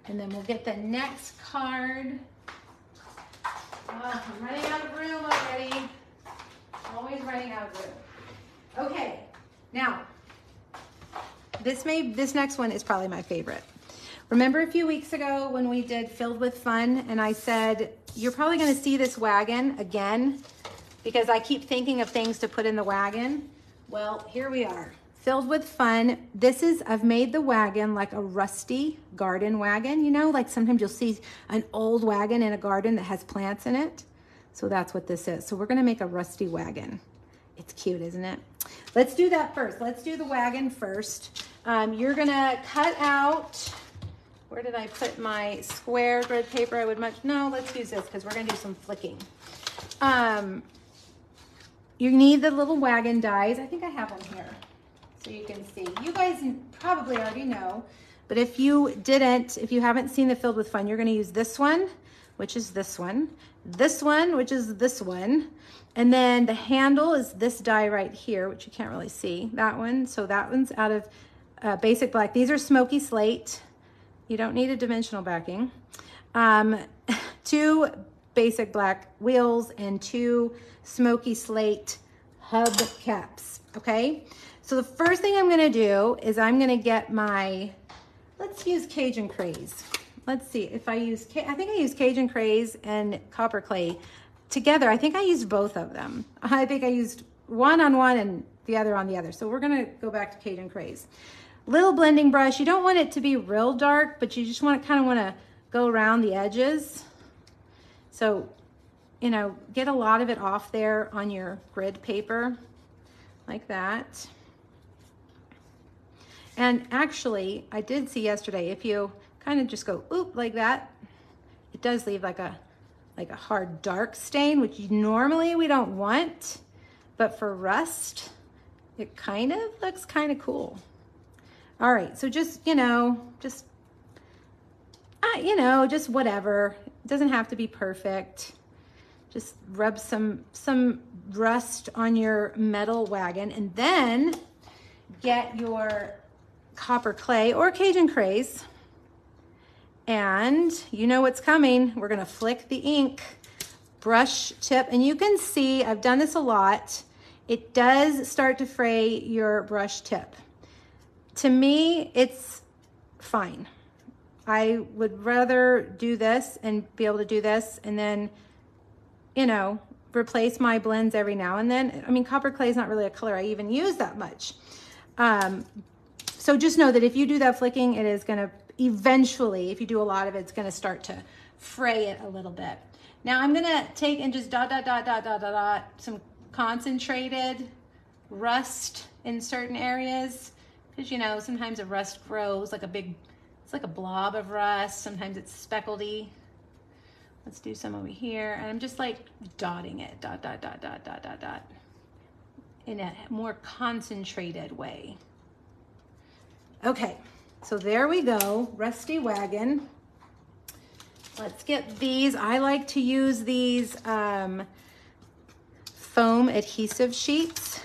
and then we'll get the next card. Oh, I'm running out of room already. Always running out of room. Okay, now, this next one is probably my favorite. Remember a few weeks ago when we did Filled with Fun, and I said, you're probably gonna see this wagon again, because I keep thinking of things to put in the wagon. Well, here we are, Filled with Fun. I've made the wagon like a rusty garden wagon, you know, like sometimes you'll see an old wagon in a garden that has plants in it. So that's what this is. So we're gonna make a rusty wagon. It's cute, isn't it? Let's do that first. Let's do the wagon first. You're gonna cut out, where did I put my square grid paper? Let's use this because we're gonna do some flicking. You need the little wagon dies. I think I have them here so you can see. You guys probably already know, but if you haven't seen the Filled with Fun, you're gonna use this one, which is this one, which is this one, and then the handle is this die right here, which you can't really see, that one. So that one's out of basic black. These are smoky slate. You don't need a dimensional backing. Two basic black wheels and two smoky slate hubcaps. Okay, so the first thing I'm going to do is I'm going to get my Let's use Cajun Craze. Let's see if I use, I think I used Cajun Craze and Copper Clay together. I think I used both of them. I think I used one on one and the other on the other. So we're gonna go back to Cajun Craze. Little blending brush. You don't want it to be real dark, but you just want to kind of want to go around the edges. So, you know, get a lot of it off there on your grid paper like that. And actually, I did see yesterday, if you kind of just go oop like that, it does leave like a hard dark stain, which normally we don't want, but for rust, it kind of looks kind of cool. All right, so just, you know, just, you know, just whatever. It doesn't have to be perfect. Just rub some rust on your metal wagon and then get your Copper Clay or Cajun Craze. And you know what's coming. We're gonna flick the ink brush tip. And you can see, I've done this a lot. It does start to fray your brush tip. To me, it's fine. I would rather do this and be able to do this and then, you know, replace my blends every now and then. I mean, Copper Clay is not really a color I even use that much. So just know that if you do that flicking, it is gonna eventually, if you do a lot of it, it's gonna start to fray it a little bit. Now I'm gonna take and just dot, dot, dot, dot, dot, dot, dot, some concentrated rust in certain areas. Because, you know, sometimes a rust grows like a big, it's like a blob of rust. Sometimes it's speckledy. Let's do some over here. And I'm just like dotting it, dot, dot, dot, dot, dot, dot, dot, in a more concentrated way. Okay, so there we go, Rusty Wagon. Let's get these. I like to use these foam adhesive sheets,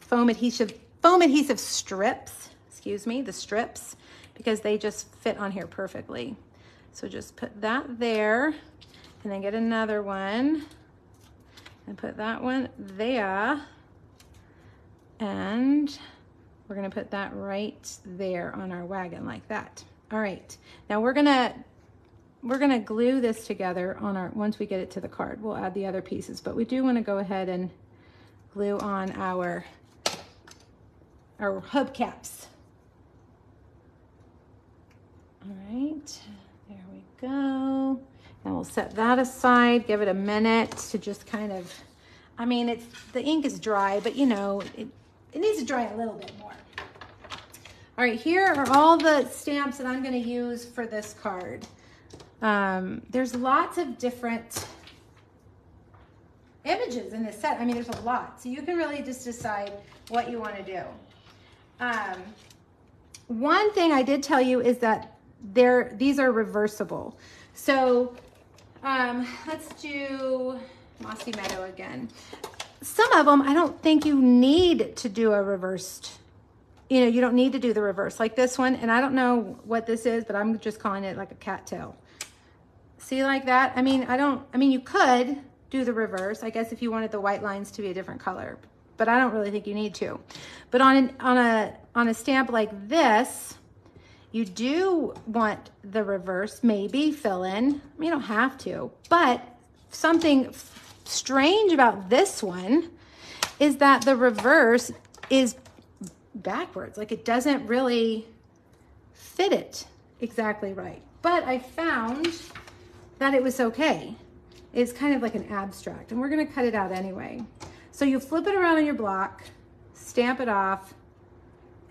foam adhesive strips, excuse me, the strips, because they just fit on here perfectly. So just put that there and then get another one and put that one there. And we're gonna put that right there on our wagon like that. All right, now we're gonna glue this together on our, once we get it to the card, we'll add the other pieces, but we do wanna go ahead and glue on our hubcaps. All right, there we go. Now we'll set that aside, give it a minute to just kind of, I mean, it's, the ink is dry, but you know, it needs to dry a little bit more. All right, here are all the stamps that I'm gonna use for this card. There's lots of different images in this set. I mean, there's a lot. So you can really just decide what you wanna do. One thing I did tell you is that these are reversible. So let's do Mossy Meadow again. Some of them, I don't think you need to do a reversed, you know, you don't need to do the reverse like this one. And I don't know what this is, but I'm just calling it like a cattail. See like that? I mean, you could do the reverse, I guess, if you wanted the white lines to be a different color, but I don't really think you need to. But on a stamp like this, you do want the reverse, maybe fill in. I mean, you don't have to, but something strange about this one is that the reverse is backwards. Like it doesn't really fit it exactly right. But I found that it was okay. It's kind of like an abstract, and we're gonna cut it out anyway. So you flip it around on your block, stamp it off,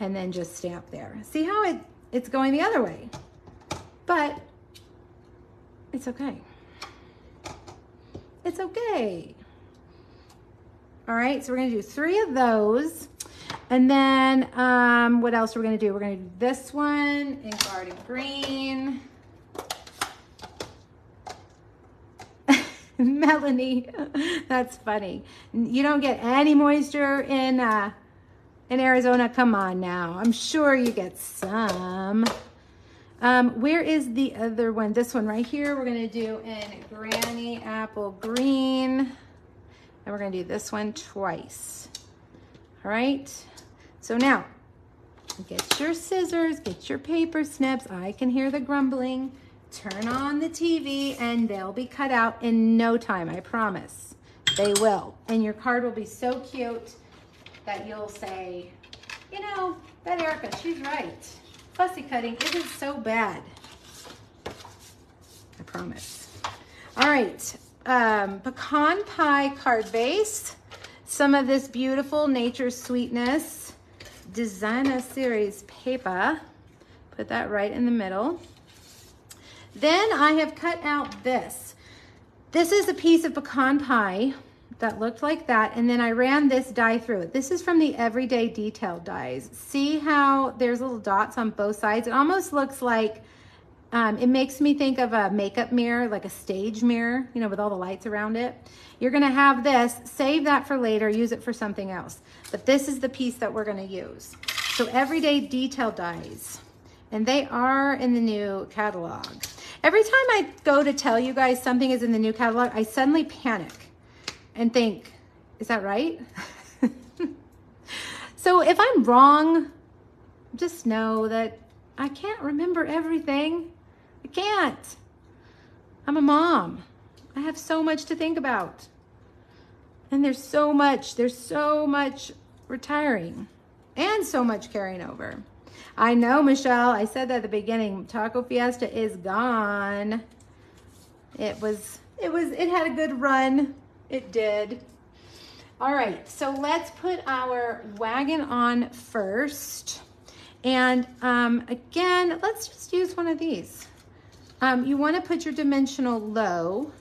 and then just stamp there. See how it's going the other way, but it's okay. It's okay. All right, so we're gonna do three of those. And then what else are we gonna do? We're gonna do this one in Garden Green. Melanie, that's funny. You don't get any moisture in Arizona. Come on now. I'm sure you get some. Where is the other one? This one right here. We're going to do in Granny Apple Green. And we're going to do this one twice. All right. So now Get your scissors, get your paper snips. I can hear the grumbling. Turn on the TV and they'll be cut out in no time, I promise. They will. And your card will be so cute that you'll say, you know, that Erica, she's right. Fussy cutting isn't so bad. I promise. All right, pecan pie card base. Some of this beautiful Nature Sweetness Designer Series paper. Put that right in the middle. Then I have cut out this. This is a piece of pecan pie that looked like that, and then I ran this die through it. This is from the Everyday Detail Dies. See how there's little dots on both sides? It almost looks like, it makes me think of a makeup mirror, like a stage mirror, you know, with all the lights around it. You're gonna have this, save that for later, use it for something else. But this is the piece that we're gonna use. So Everyday Detail Dies, and they are in the new catalog. Every time I go to tell you guys something is in the new catalog, I suddenly panic and think, is that right? So if I'm wrong, just know that I can't remember everything. I can't. I'm a mom. I have so much to think about. And there's so much retiring and so much carrying over. I know, Michelle, I said that at the beginning, Taco Fiesta is gone. It had a good run. It did. All right, so let's put our wagon on first. And again, let's just use one of these. You wanna put your dimensional low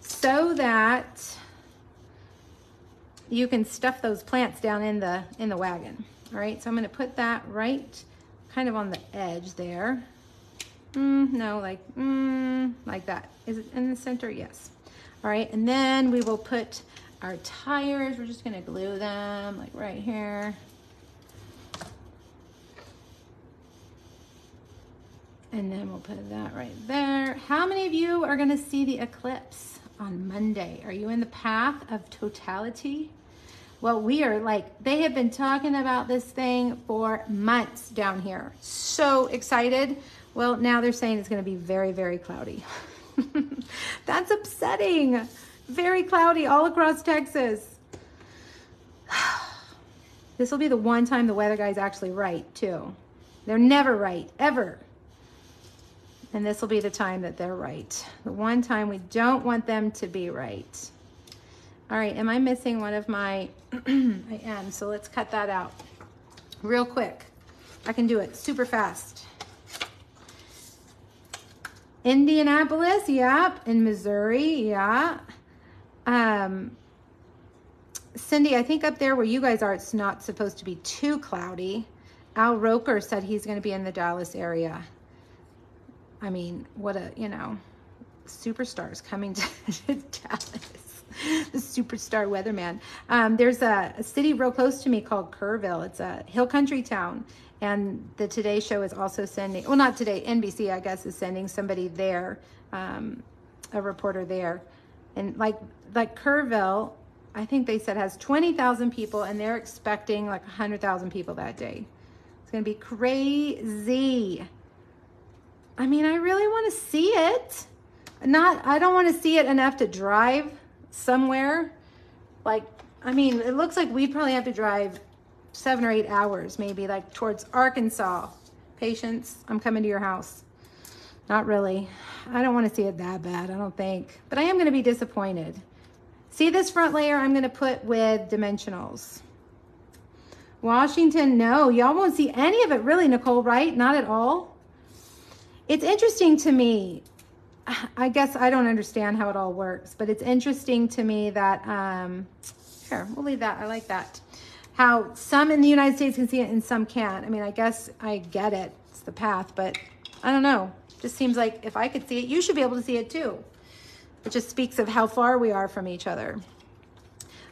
so that you can stuff those plants down in the wagon. All right, so I'm gonna put that right kind of on the edge there. Like that. Is it in the center? Yes. All right, and then we will put our tires. We're just gonna glue them like right here. And then we'll put that right there. How many of you are gonna see the eclipse on Monday? Are you in the path of totality? Well, we are like, they have been talking about this thing for months down here. So excited. Well, now they're saying it's gonna be very, very cloudy. That's upsetting. Very cloudy all across Texas. This will be the one time the weather guy's actually right too. They're never right, ever. And this will be the time that they're right. The one time we don't want them to be right. All right, am I missing one of my, I am, so let's cut that out real quick. I can do it super fast. Indianapolis, yep, in Missouri, yeah. Cindy, I think up there where you guys are, it's not supposed to be too cloudy. Al Roker said he's gonna be in the Dallas area. I mean, what a, you know, superstars coming to Dallas. The superstar weatherman. There's a city real close to me called Kerrville. It's a hill country town. And the Today Show is also sending, well, not today, NBC, I guess, is sending somebody there, a reporter there. And like Kerrville, I think they said has 20,000 people and they're expecting like 100,000 people that day. It's gonna be crazy. I mean, I really wanna see it. I don't wanna see it enough to drive somewhere. Like, I mean, it looks like we probably have to drive 7 or 8 hours, maybe, like towards Arkansas. Patience, I'm coming to your house. Not really. I don't want to see it that bad, I don't think. But I am going to be disappointed. See this front layer I'm going to put with dimensionals. Washington, no, y'all won't see any of it really, Nicole, right? Not at all. It's interesting to me. I guess I don't understand how it all works, but it's interesting to me that, here, we'll leave that. I like that. How some in the United States can see it and some can't. I mean, I guess I get it. It's the path, but I don't know. It just seems like if I could see it, you should be able to see it too. It just speaks of how far we are from each other.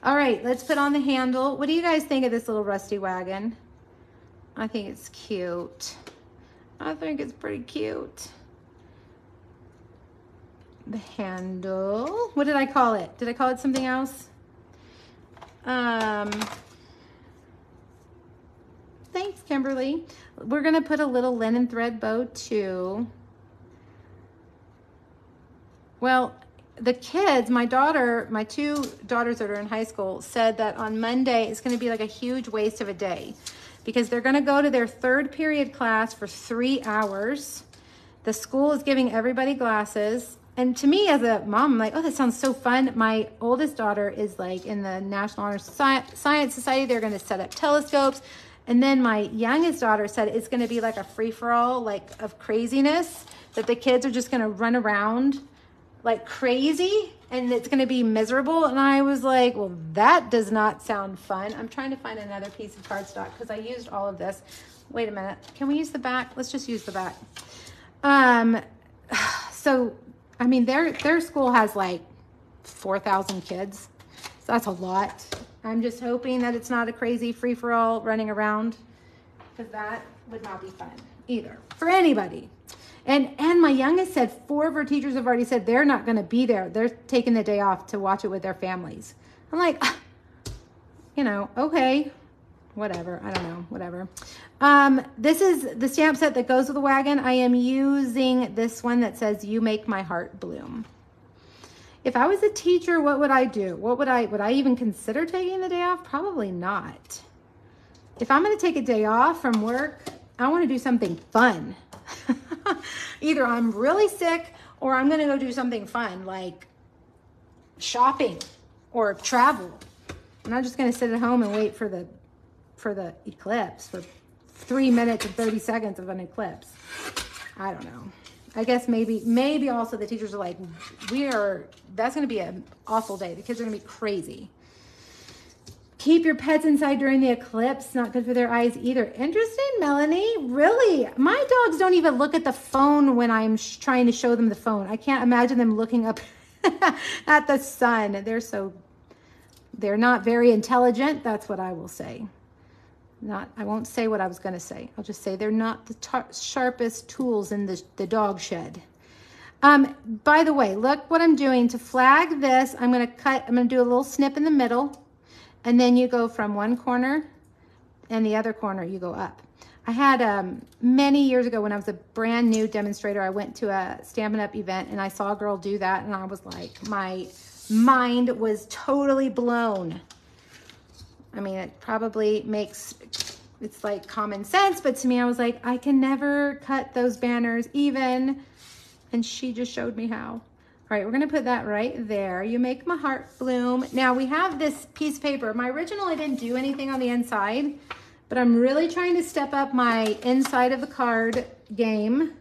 All right, let's put on the handle. What do you guys think of this little rusty wagon? I think it's cute. I think it's pretty cute. The handle, what did I call it? Did I call it something else? Thanks, Kimberly. We're gonna put a little linen thread bow too. Well, the kids, my two daughters that are in high school said that on Monday, it's gonna be like a huge waste of a day because they're gonna go to their third period class for 3 hours. The school is giving everybody glasses. And to me as a mom, I'm like, oh, that sounds so fun. My oldest daughter is like in the National Honor Science Society. They're gonna set up telescopes. And then my youngest daughter said it's gonna be like a free-for-all like of craziness, that the kids are just gonna run around like crazy and it's gonna be miserable. And I was like, well, that does not sound fun. I'm trying to find another piece of cardstock because I used all of this. Wait a minute, can we use the back? Let's just use the back. So, I mean, their school has like 4,000 kids. So that's a lot. I'm just hoping that it's not a crazy free-for-all running around because that would not be fun either for anybody. And my youngest said 4 of her teachers have already said they're not going to be there. They're taking the day off to watch it with their families. I'm like, you know, okay, whatever. I don't know, whatever. This is the stamp set that goes with the wagon. I am using this one that says, "You make my heart bloom." If I was a teacher, what would I do? Would I even consider taking the day off? Probably not. If I'm going to take a day off from work, I want to do something fun. Either I'm really sick or I'm going to go do something fun like shopping or travel. I'm not just going to sit at home and wait for the eclipse for 3 minutes and 30 seconds of an eclipse. I don't know. I guess maybe also the teachers are like, that's going to be an awful day. The kids are going to be crazy. Keep your pets inside during the eclipse. Not good for their eyes either. Interesting, Melanie. Really? My dogs don't even look at the phone when I'm trying to show them the phone. I can't imagine them looking up at the sun. They're not very intelligent. That's what I will say. I won't say what I was going to say. I'll just say they're not the sharpest tools in the dog shed. By the way, look what I'm doing to flag this. I'm going to do a little snip in the middle and then you go from one corner and the other corner you go up. I had many years ago when I was a brand new demonstrator, I went to a Stampin' Up event and I saw a girl do that and I was like, my mind was totally blown. I mean, it probably it's like common sense, but to me, I was like, I can never cut those banners even. And she just showed me how. All right, we're gonna put that right there. You make my heart bloom. Now we have this piece of paper. My original, I didn't do anything on the inside, but I'm really trying to step up my inside of the card game.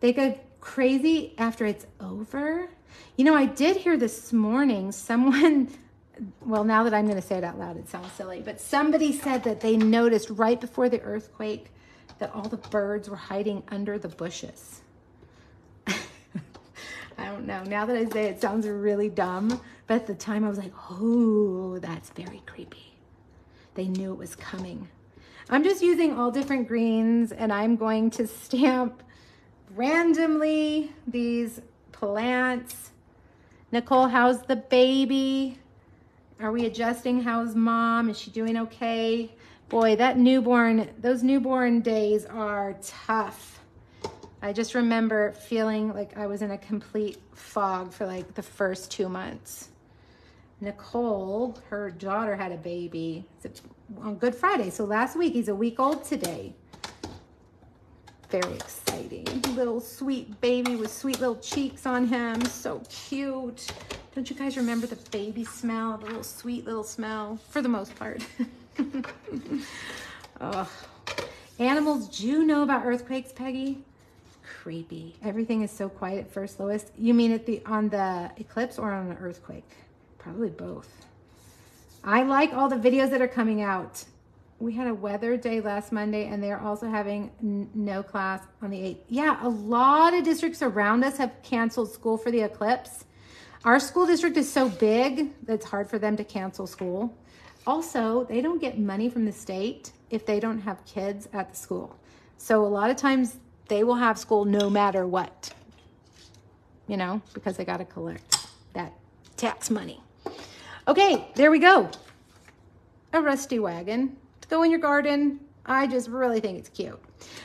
They go crazy after it's over. You know, I did hear this morning, well, now that I'm going to say it out loud, it sounds silly, but somebody said that they noticed right before the earthquake that all the birds were hiding under the bushes. I don't know. Now that I say it, it sounds really dumb, but at the time I was like, oh, that's very creepy. They knew it was coming. I'm just using all different greens and I'm going to stamp randomly these plants. Nicole, how's the baby? Are we adjusting? How's mom? Is she doing okay? Boy, those newborn days are tough. I just remember feeling like I was in a complete fog for like the first 2 months. Nicole, her daughter had a baby on Good Friday. So last week, he's a week old today. Very exciting. Little sweet baby with sweet little cheeks on him. So cute. Don't you guys remember the baby smell, the little sweet little smell, for the most part? Oh. Animals, do you know about earthquakes, Peggy? Creepy. Everything is so quiet at first, Lois. You mean on the eclipse or on an earthquake? Probably both. I like all the videos that are coming out. We had a weather day last Monday, and they're also having no class on the 8th. Yeah, a lot of districts around us have canceled school for the eclipse. Our school district is so big that it's hard for them to cancel school. Also, they don't get money from the state if they don't have kids at the school. So a lot of times they will have school no matter what, you know, because they got to collect that tax money. Okay, there we go. A rusty wagon to go in your garden. I just really think it's cute.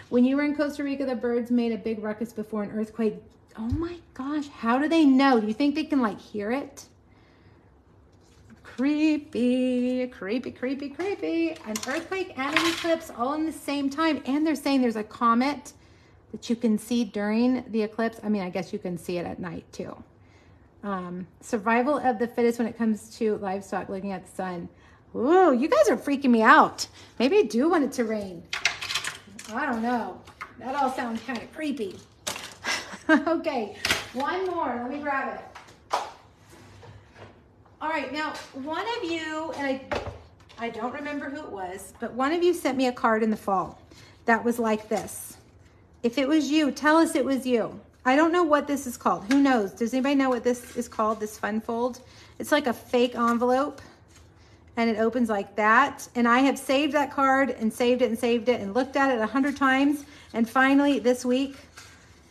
When you were in Costa Rica, the birds made a big ruckus before an earthquake. Oh my gosh, how do they know? Do you think they can like hear it? Creepy, creepy, creepy, creepy. An earthquake and an eclipse all in the same time. And they're saying there's a comet that you can see during the eclipse. I mean, I guess you can see it at night too. Survival of the fittest when it comes to livestock looking at the sun. Ooh, you guys are freaking me out. Maybe I do want it to rain. I don't know. That all sounds kind of creepy. Okay, one more. Let me grab it. All right, now one of you, and I don't remember who it was, but one of you sent me a card in the fall that was like this. If it was you, tell us it was you. I don't know what this is called. Who knows? Does anybody know what this is called, this fun fold? It's like a fake envelope. And it opens like that. And I have saved that card and saved it and saved it and looked at it 100 times. And finally, this week,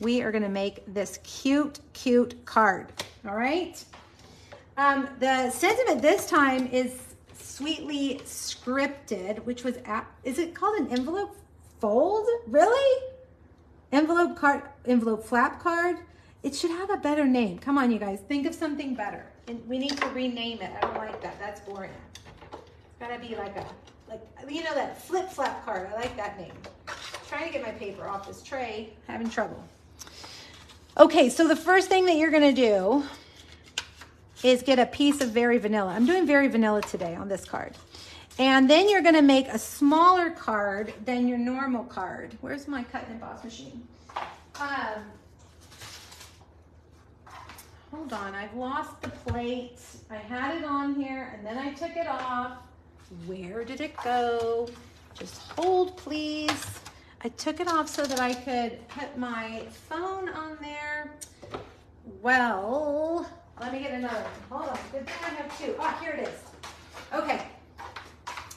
we are gonna make this cute, cute card, all right? The sentiment this time is Sweetly Scripted, which was, is it called an envelope fold? Really? Envelope card, envelope flap card? It should have a better name. Come on, you guys, think of something better. And we need to rename it. I don't like that, that's boring. Gotta be like a, you know, that flip flap card. I like that name. I'm trying to get my paper off this tray. Having trouble. Okay, so the first thing that you're gonna do is get a piece of Very Vanilla. I'm doing Very Vanilla today on this card. And then you're gonna make a smaller card than your normal card. Where's my cut and emboss machine? Hold on, I've lost the plate. I had it on here and then I took it off. Where did it go? Just hold, please. I took it off so that I could put my phone on there. Well, let me get another one. Hold on, good thing I have two. Ah, here it is. Okay.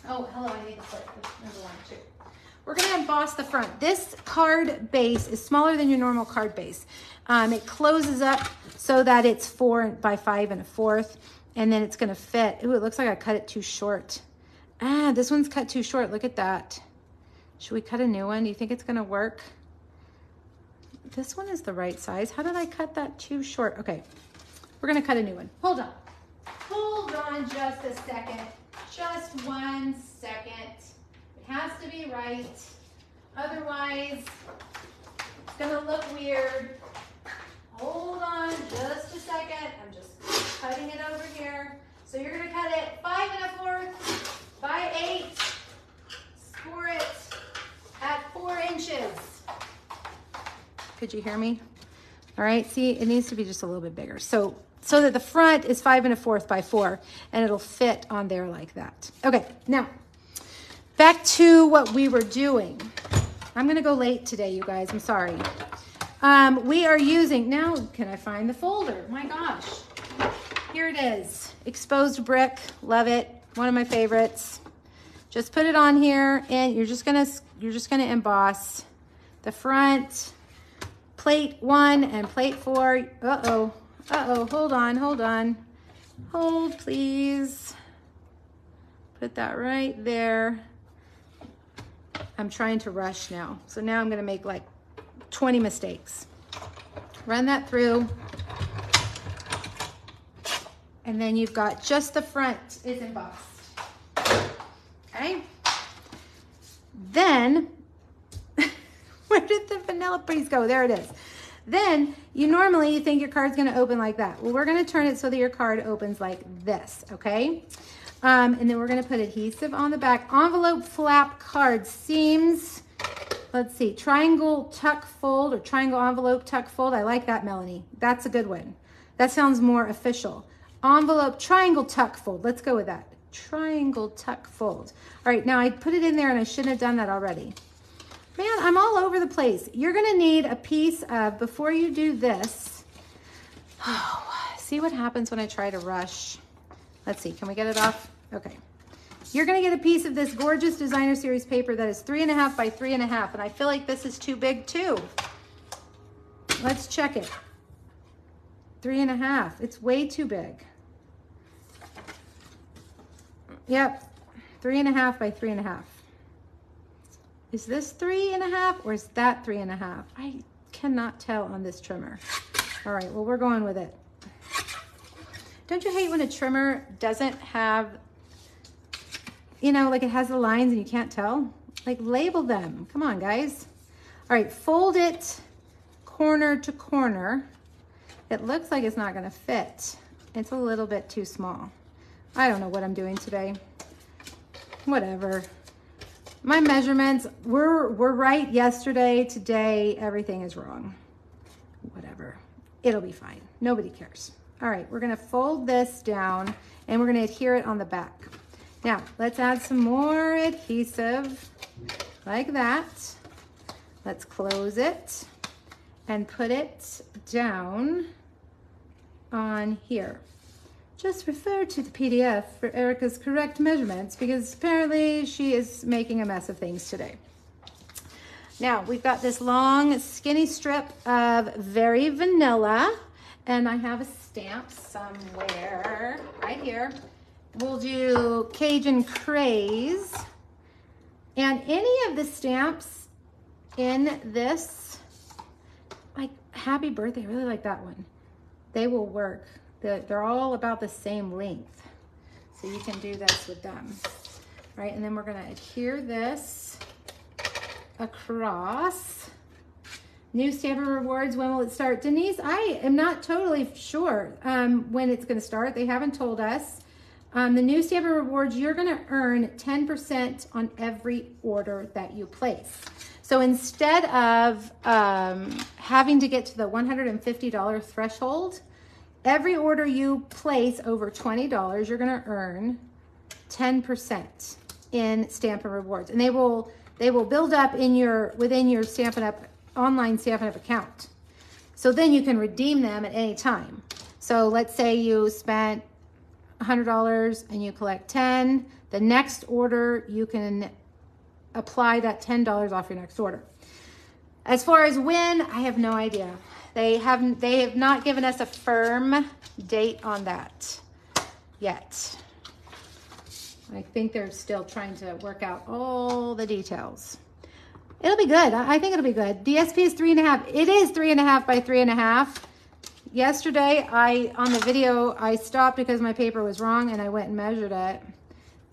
Oh, hello, I need to put number one, too. We're gonna emboss the front. This card base is smaller than your normal card base. It closes up so that it's 4 by 5 1/4. And then it's gonna fit. Ooh, it looks like I cut it too short. Ah, this one's cut too short. Look at that. Should we cut a new one? Do you think it's gonna work? This one is the right size. How did I cut that too short? Okay, we're gonna cut a new one. Hold on. Hold on just a second. Just 1 second. It has to be right. Otherwise, it's gonna look weird. Hold on just a second. I'm just cutting it over here. So you're gonna cut it 5 1/4 by 8. Score it at 4 inches. Could you hear me? All right, see, it needs to be just a little bit bigger. So that the front is 5 1/4 by 4 and it'll fit on there like that. Okay, now back to what we were doing. I'm gonna go late today, you guys, I'm sorry. We are using, now can I find the folder? My gosh, here it is. Exposed Brick, love it, one of my favorites. Just put it on here and you're just gonna emboss the front, plate 1 and plate 4. Uh-oh, uh-oh, hold on. Hold, please. Put that right there. I'm trying to rush now. So now I'm gonna make like 20 mistakes. Run that through. And then you've got just the front is embossed. Okay. Then, where did the vanilla piece go? There it is. Then you normally think your card's gonna open like that. Well, we're gonna turn it so that your card opens like this, okay? And then we're gonna put adhesive on the back. Envelope flap card seams. Let's see, triangle tuck fold or triangle envelope tuck fold. I like that, Melanie. That's a good one. That sounds more official. Envelope triangle tuck fold. Let's go with that. Triangle tuck fold. All right, now I put it in there and I shouldn't have done that already. Man, I'm all over the place. You're gonna need a piece of, before you do this, oh, see what happens when I try to rush. Let's see, can we get it off? Okay. You're gonna get a piece of this gorgeous designer series paper that is 3 1/2 by 3 1/2, and I feel like this is too big too. Let's check it. 3 1/2, it's way too big. Yep, 3 1/2 by 3 1/2. Is this 3.5 or is that 3.5? I cannot tell on this trimmer. All right, well, we're going with it. Don't you hate when a trimmer doesn't have, you know, like it has the lines and you can't tell? Like, label them. Come on, guys. All right, fold it corner to corner. It looks like it's not gonna fit. It's a little bit too small. I don't know what I'm doing today. Whatever. My measurements were right yesterday. Today, everything is wrong. Whatever. It'll be fine. Nobody cares. All right, we're gonna fold this down and we're gonna adhere it on the back. Now, let's add some more adhesive like that. Let's close it and put it down on here. Just refer to the PDF for Erica's correct measurements because apparently she is making a mess of things today. Now, we've got this long skinny strip of Very Vanilla, and I have a stamp somewhere right here. We'll do Cajun Craze, and any of the stamps in this, like Happy Birthday, I really like that one. They will work. They're all about the same length, so you can do this with them. All right, and then we're gonna adhere this across. New Stampin' Rewards, when will it start? Denise, I am not totally sure when it's gonna start. They haven't told us. The new Stampin' Rewards, you're gonna earn 10% on every order that you place. So instead of having to get to the $150 threshold, every order you place over $20, you're gonna earn 10% in Stampin' Rewards. And they will build up within your Stampin' Up online Stampin' Up account. So then you can redeem them at any time. So let's say you spent $100 and you collect 10, the next order you can apply that $10 off your next order. As far as when, I have no idea. They have not given us a firm date on that yet. I think they're still trying to work out all the details. It'll be good. I think it'll be good. DSP is 3.5. It is 3.5 by 3.5. Yesterday, on the video, I stopped because my paper was wrong and I went and measured it.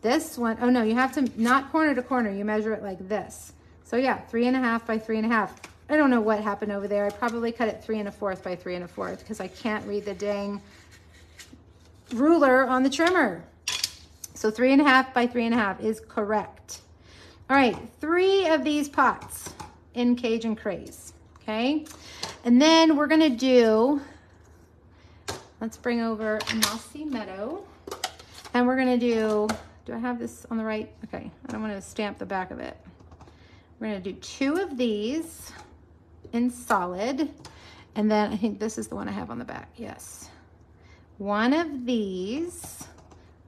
This one, oh no, you have to not corner to corner. You measure it like this. So yeah, 3.5 by 3.5. I don't know what happened over there. I probably cut it 3.25 by 3.25 because I can't read the dang ruler on the trimmer. So 3.5 by 3.5 is correct. All right, 3 of these pots in Cajun Craze, okay? And then we're gonna do, let's bring over Mossy Meadow, and we're gonna do I have this on the right? Okay, I don't wanna stamp the back of it. We're gonna do 2 of these in solid, and then I think this is the one I have on the back, yes. 1 of these,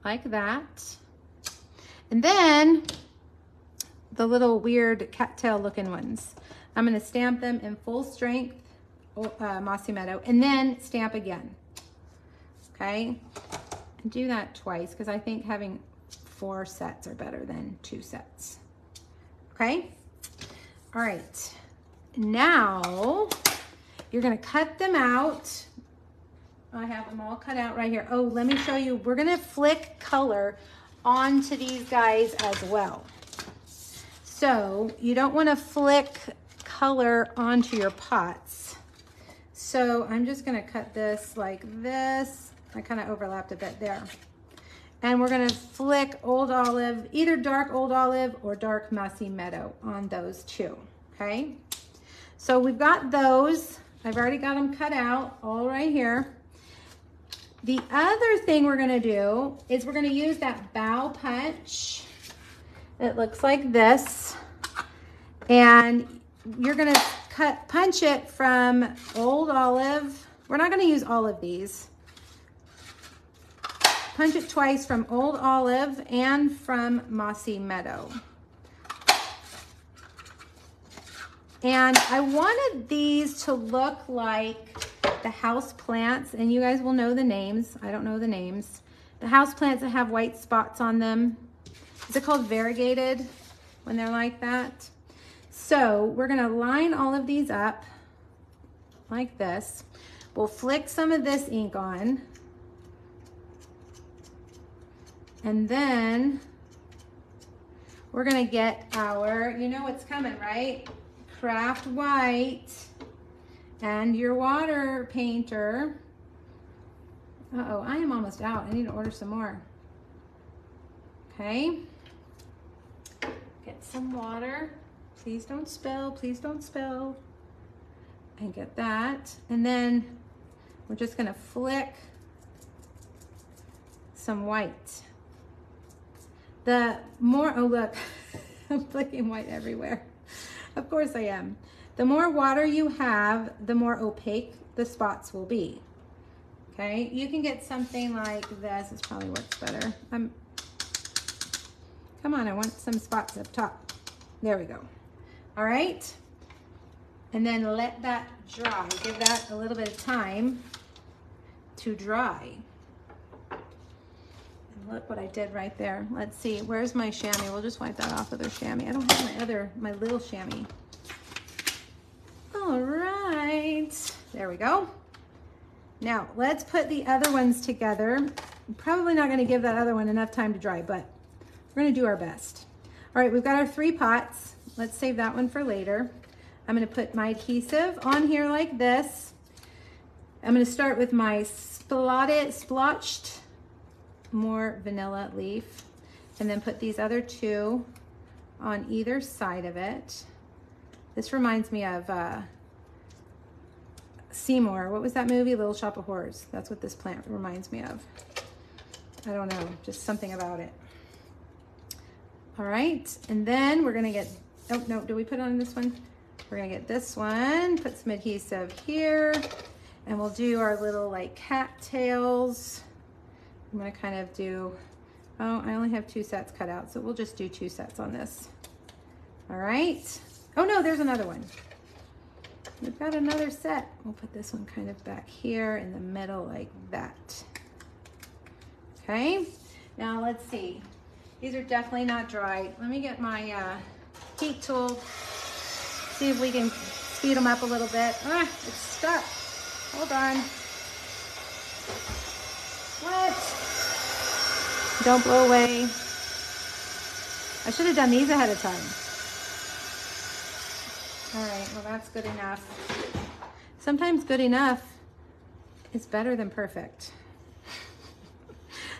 like that. And then the little weird cattail looking ones. I'm gonna stamp them in full strength, Mossy Meadow, and then stamp again, okay? And do that twice, because I think having 4 sets are better than 2 sets, okay? All right, now you're gonna cut them out. I have them all cut out right here. Oh, let me show you. We're gonna flick color onto these guys as well. So you don't wanna flick color onto your pots. So I'm just gonna cut this like this. I kind of overlapped a bit there. And we're gonna flick Old Olive, either dark Old Olive or dark Mossy Meadow on those 2, okay? So we've got those. I've already got them cut out, all right here. The other thing we're gonna do is we're gonna use that bow punch. It looks like this. And you're gonna punch it from Old Olive. We're not gonna use all of these. Punch it twice from Old Olive and from Mossy Meadow. And I wanted these to look like the house plants, and you guys will know the names. I don't know the names. The house plants that have white spots on them. Is it called variegated when they're like that? So we're going to line all of these up like this. We'll flick some of this ink on, and then we're going to get our, you know what's coming, right? Craft white and your water painter. Uh-oh, I am almost out. I need to order some more. Okay. Get some water. Please don't spill. Please don't spill. And get that. And then we're just going to flick some white. The more, oh look, I'm flicking white everywhere. Of course I am. The more water you have, the more opaque the spots will be. Okay, you can get something like this. This probably works better. Come on, I want some spots up top. There we go. All right, and then let that dry. Give that a little bit of time to dry. And look what I did right there. Let's see, where's my chamois? We'll just wipe that off with our chamois. I don't have my little chamois. All right, there we go. Now, let's put the other ones together. I'm probably not going to give that other one enough time to dry, but we're going to do our best. All right, we've got our three pots. Let's save that one for later. I'm going to put my adhesive on here like this. I'm going to start with my splotched, more vanilla leaf, and then put these other two on either side of it. This reminds me of... Seymour, what was that movie? Little Shop of Horrors. That's what this plant reminds me of. I don't know, just something about it. All right, and then we're gonna get, oh no, did we put on this one? We're gonna get this one, put some adhesive here, and we'll do our little like cattails. I'm gonna kind of do, oh, I only have two sets cut out, so we'll just do two sets on this. All right, oh no, there's another one. We've got another set. We'll put this one kind of back here in the middle like that. Okay, now let's see. These are definitely not dry. Let me get my heat tool, see if we can speed them up a little bit. Ah, it's stuck. Hold on. What? Don't blow away. I should have done these ahead of time. All right, well, that's good enough. Sometimes good enough is better than perfect.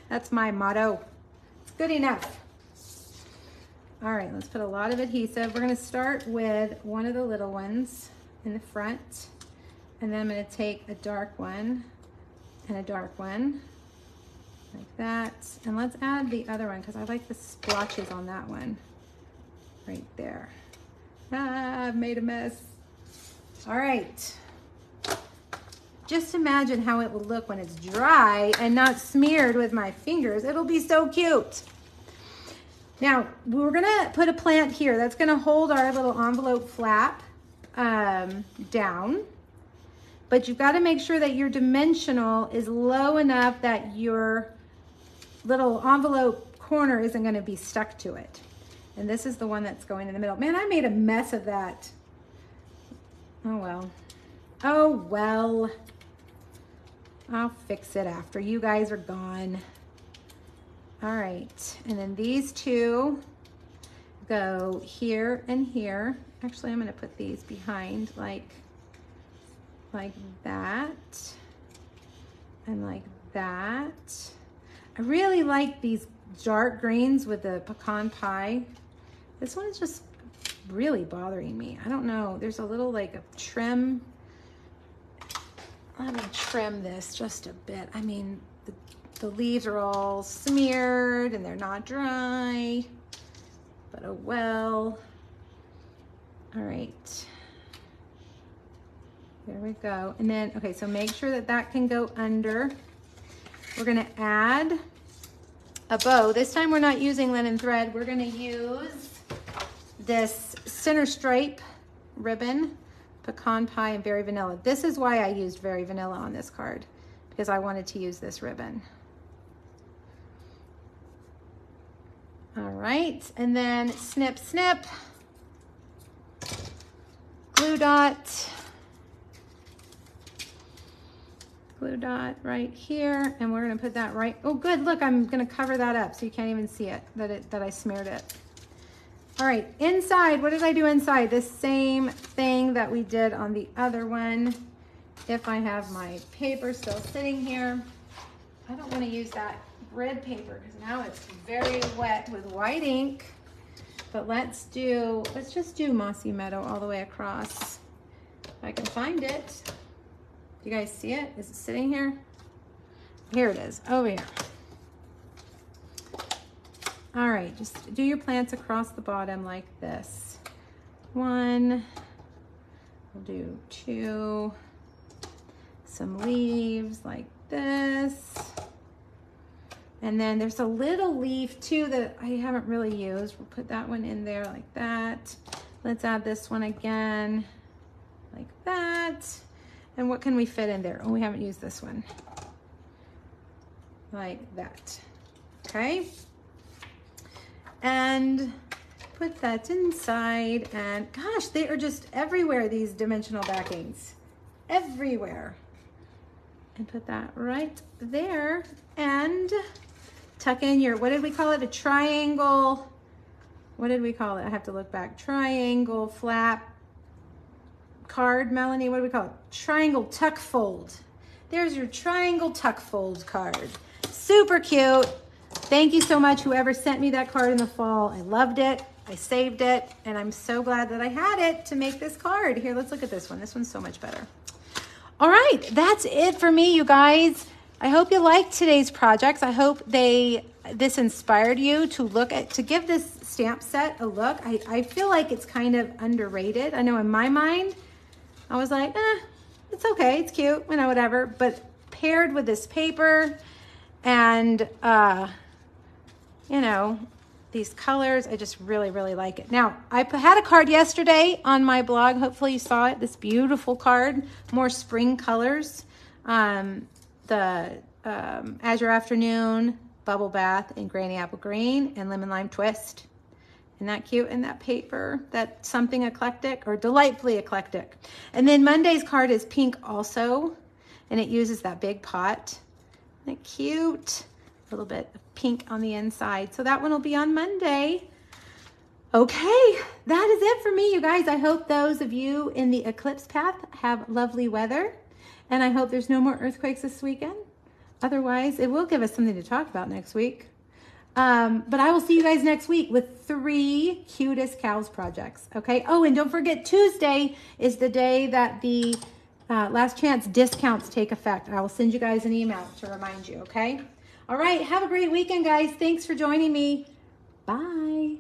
That's my motto. It's good enough. All right, let's put a lot of adhesive. We're gonna start with one of the little ones in the front, and then I'm gonna take a dark one and a dark one, like that. And let's add the other one, because I like the splotches on that one, right there. Ah, I've made a mess. All right. Just imagine how it will look when it's dry and not smeared with my fingers. It'll be so cute. Now, we're gonna put a plant here that's gonna hold our little envelope flap down, but you've got to make sure that your dimensional is low enough that your little envelope corner isn't gonna be stuck to it. And this is the one that's going in the middle. Man, I made a mess of that. Oh, well. Oh, well. I'll fix it after you guys are gone. All right. And then these two go here and here. Actually, I'm going to put these behind like that and like that. I really like these dark greens with the pecan pie. This one is just really bothering me. I don't know. There's a little like a trim. Let me trim this just a bit. I mean, the leaves are all smeared and they're not dry, but oh well. All right. There we go. And then, okay, so make sure that that can go under. We're going to add a bow. This time we're not using linen thread. We're going to use this center stripe ribbon, pecan pie, and berry vanilla. This is why I used berry vanilla on this card, because I wanted to use this ribbon. All right, and then snip, snip. glue dot right here, and we're going to put that right, oh good, look, I'm going to cover that up so you can't even see it, that I smeared it. All right, inside, what did I do inside? The same thing that we did on the other one. If I have my paper still sitting here, I don't want to use that red paper because now it's very wet with white ink. But let's just do Mossy Meadow all the way across. If I can find it. Do you guys see it? Is it sitting here? Here it is, over here. All right, just do your plants across the bottom like this. One, we'll do two, some leaves like this. And then there's a little leaf too that I haven't really used. We'll put that one in there like that. Let's add this one again like that. And what can we fit in there? Oh, we haven't used this one. Like that, okay? And put that inside, and gosh, they are just everywhere, these dimensional backings, everywhere. And put that right there and tuck in your, what did we call it? A triangle, what did we call it? I have to look back. Triangle flap card, Melanie, what do we call it? Triangle tuck fold. There's your triangle tuck fold card. Super cute. Thank you so much, whoever sent me that card in the fall. I loved it, I saved it, and I'm so glad that I had it to make this card. Here, let's look at this one. This one's so much better. All right, that's it for me, you guys. I hope you liked today's projects. I hope this inspired you to give this stamp set a look. I feel like it's kind of underrated. I know in my mind, I was like, it's okay, it's cute, you know, whatever. But paired with this paper and, you know, these colors, I just really, really like it. Now, I had a card yesterday on my blog. Hopefully you saw it, this beautiful card, more spring colors. The Azure Afternoon, Bubble Bath, and Granny Apple Green, and Lemon Lime Twist. Isn't that cute? And that paper, that something eclectic or delightfully eclectic. And then Monday's card is pink also, and it uses that big pot. Isn't that cute? A little bit of pink on the inside. So that one will be on Monday. Okay, that is it for me, you guys. I hope those of you in the eclipse path have lovely weather, and I hope there's no more earthquakes this weekend. Otherwise, it will give us something to talk about next week. But I will see you guys next week with 3 cutest cows projects, okay? Oh, and don't forget, Tuesday is the day that the last chance discounts take effect. I will send you guys an email to remind you, okay? All right, have a great weekend, guys. Thanks for joining me. Bye.